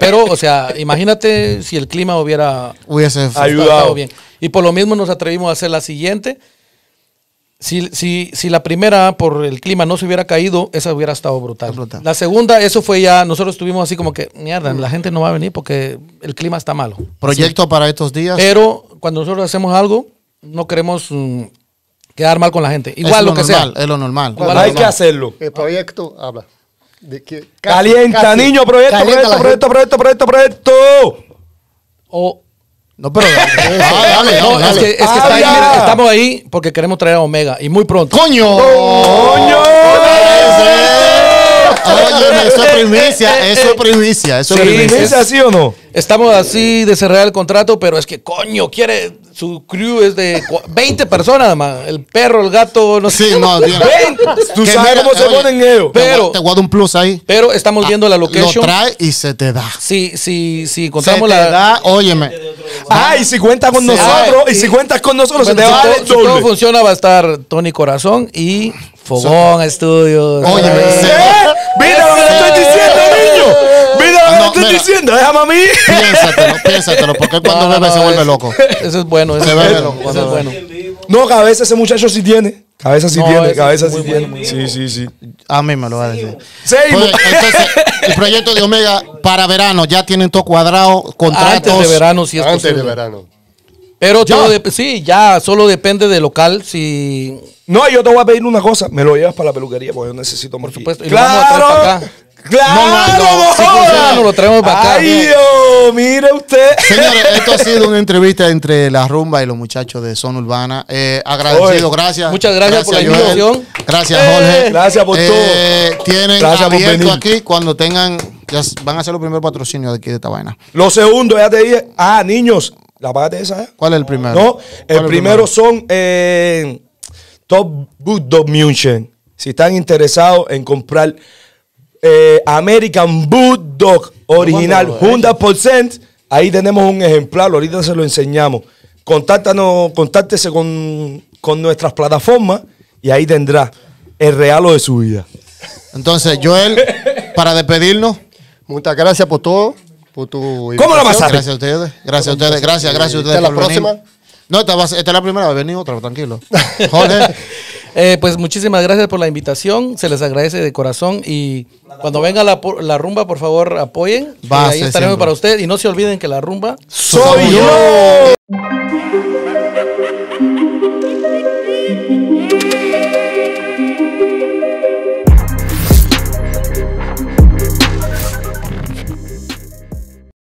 Pero, o sea, imagínate si el clima hubiese ayudado bien. Y por lo mismo nos atrevimos a hacer la siguiente. Si la primera por el clima no se hubiera caído, esa hubiera estado brutal. La segunda, eso fue ya, nosotros estuvimos así como que, mierda, la gente no va a venir porque el clima está malo. Proyecto sí. Para estos días. Pero cuando nosotros hacemos algo, no queremos quedar mal con la gente. Igual lo que normal, sea. Es lo normal. Igual hay que hacerlo. El proyecto habla. De que calienta, niño, proyecto. No, pero dale. Es que está ahí, mira, estamos ahí porque queremos traer a Omega y muy pronto. ¡Coño! Oye, eso es primicia. ¿Sí o no? Estamos así de cerrar el contrato, pero es que coño, quiere su crew es de 20 personas, man. El perro, el gato, no sé. Sí, no, 20. Tú sabes mira, cómo se ponen ellos. Pero te guardo un plus ahí. Pero estamos viendo la location. Lo trae y se te da. Sí, contamos la da, óyeme. Y si cuentas con nosotros, se te va a dar. Si todo funciona, va a estar Tony Corazón y Fogón Estudios. Oye, mira lo que le estoy diciendo, niño. Mira lo que le estoy diciendo, déjame a mí. Piénsatelo, porque cuando bebe se vuelve loco. Eso es bueno, eso es bueno. No, cabeza ese muchacho sí tiene. Cabeza sí tiene. Sí. A mí me lo va a decir. Sí. Pues, entonces, el proyecto de Omega para verano, ya tienen todo cuadrado, contratos. Antes de verano, sí es posible. Pero todo ya solo depende del local. Si no, yo te voy a pedir una cosa. Me lo llevas para la peluquería porque yo necesito por supuesto. Y ¡claro! Lo vamos a traer para acá. ¡Claro! Lo traemos para acá. ¡Ay, Dios! Mire usted. Señores, esto ha sido una entrevista entre La Rumba y los muchachos de Zona Urbana. Agradecido, gracias. Muchas gracias por la invitación. Gracias, Jorge. Gracias por todo. Tienen abierto aquí cuando tengan. Ya van a ser los primeros patrocinios de aquí de esta vaina. Lo segundo, ya te dije. Ah, niños. La parte esa, ¿eh? ¿Cuál es el primero? No, el primero son Top Munchen Dog Original. Si están interesados en comprar American Boot Dog Original 100%, ahí tenemos un ejemplar, ahorita se lo enseñamos. Contáctese con nuestras plataformas y ahí tendrá el regalo de su vida. Entonces, Joel, para despedirnos, muchas gracias por todo. ¿Cómo lo pasaste? Gracias a ustedes. ¿Hasta la próxima? No, esta es la primera, va a venir otra, tranquilo. Jorge. Pues muchísimas gracias por la invitación, se les agradece de corazón y cuando venga la rumba, por favor, apoyen. Ahí estaremos siempre para ustedes y no se olviden que la rumba soy yo.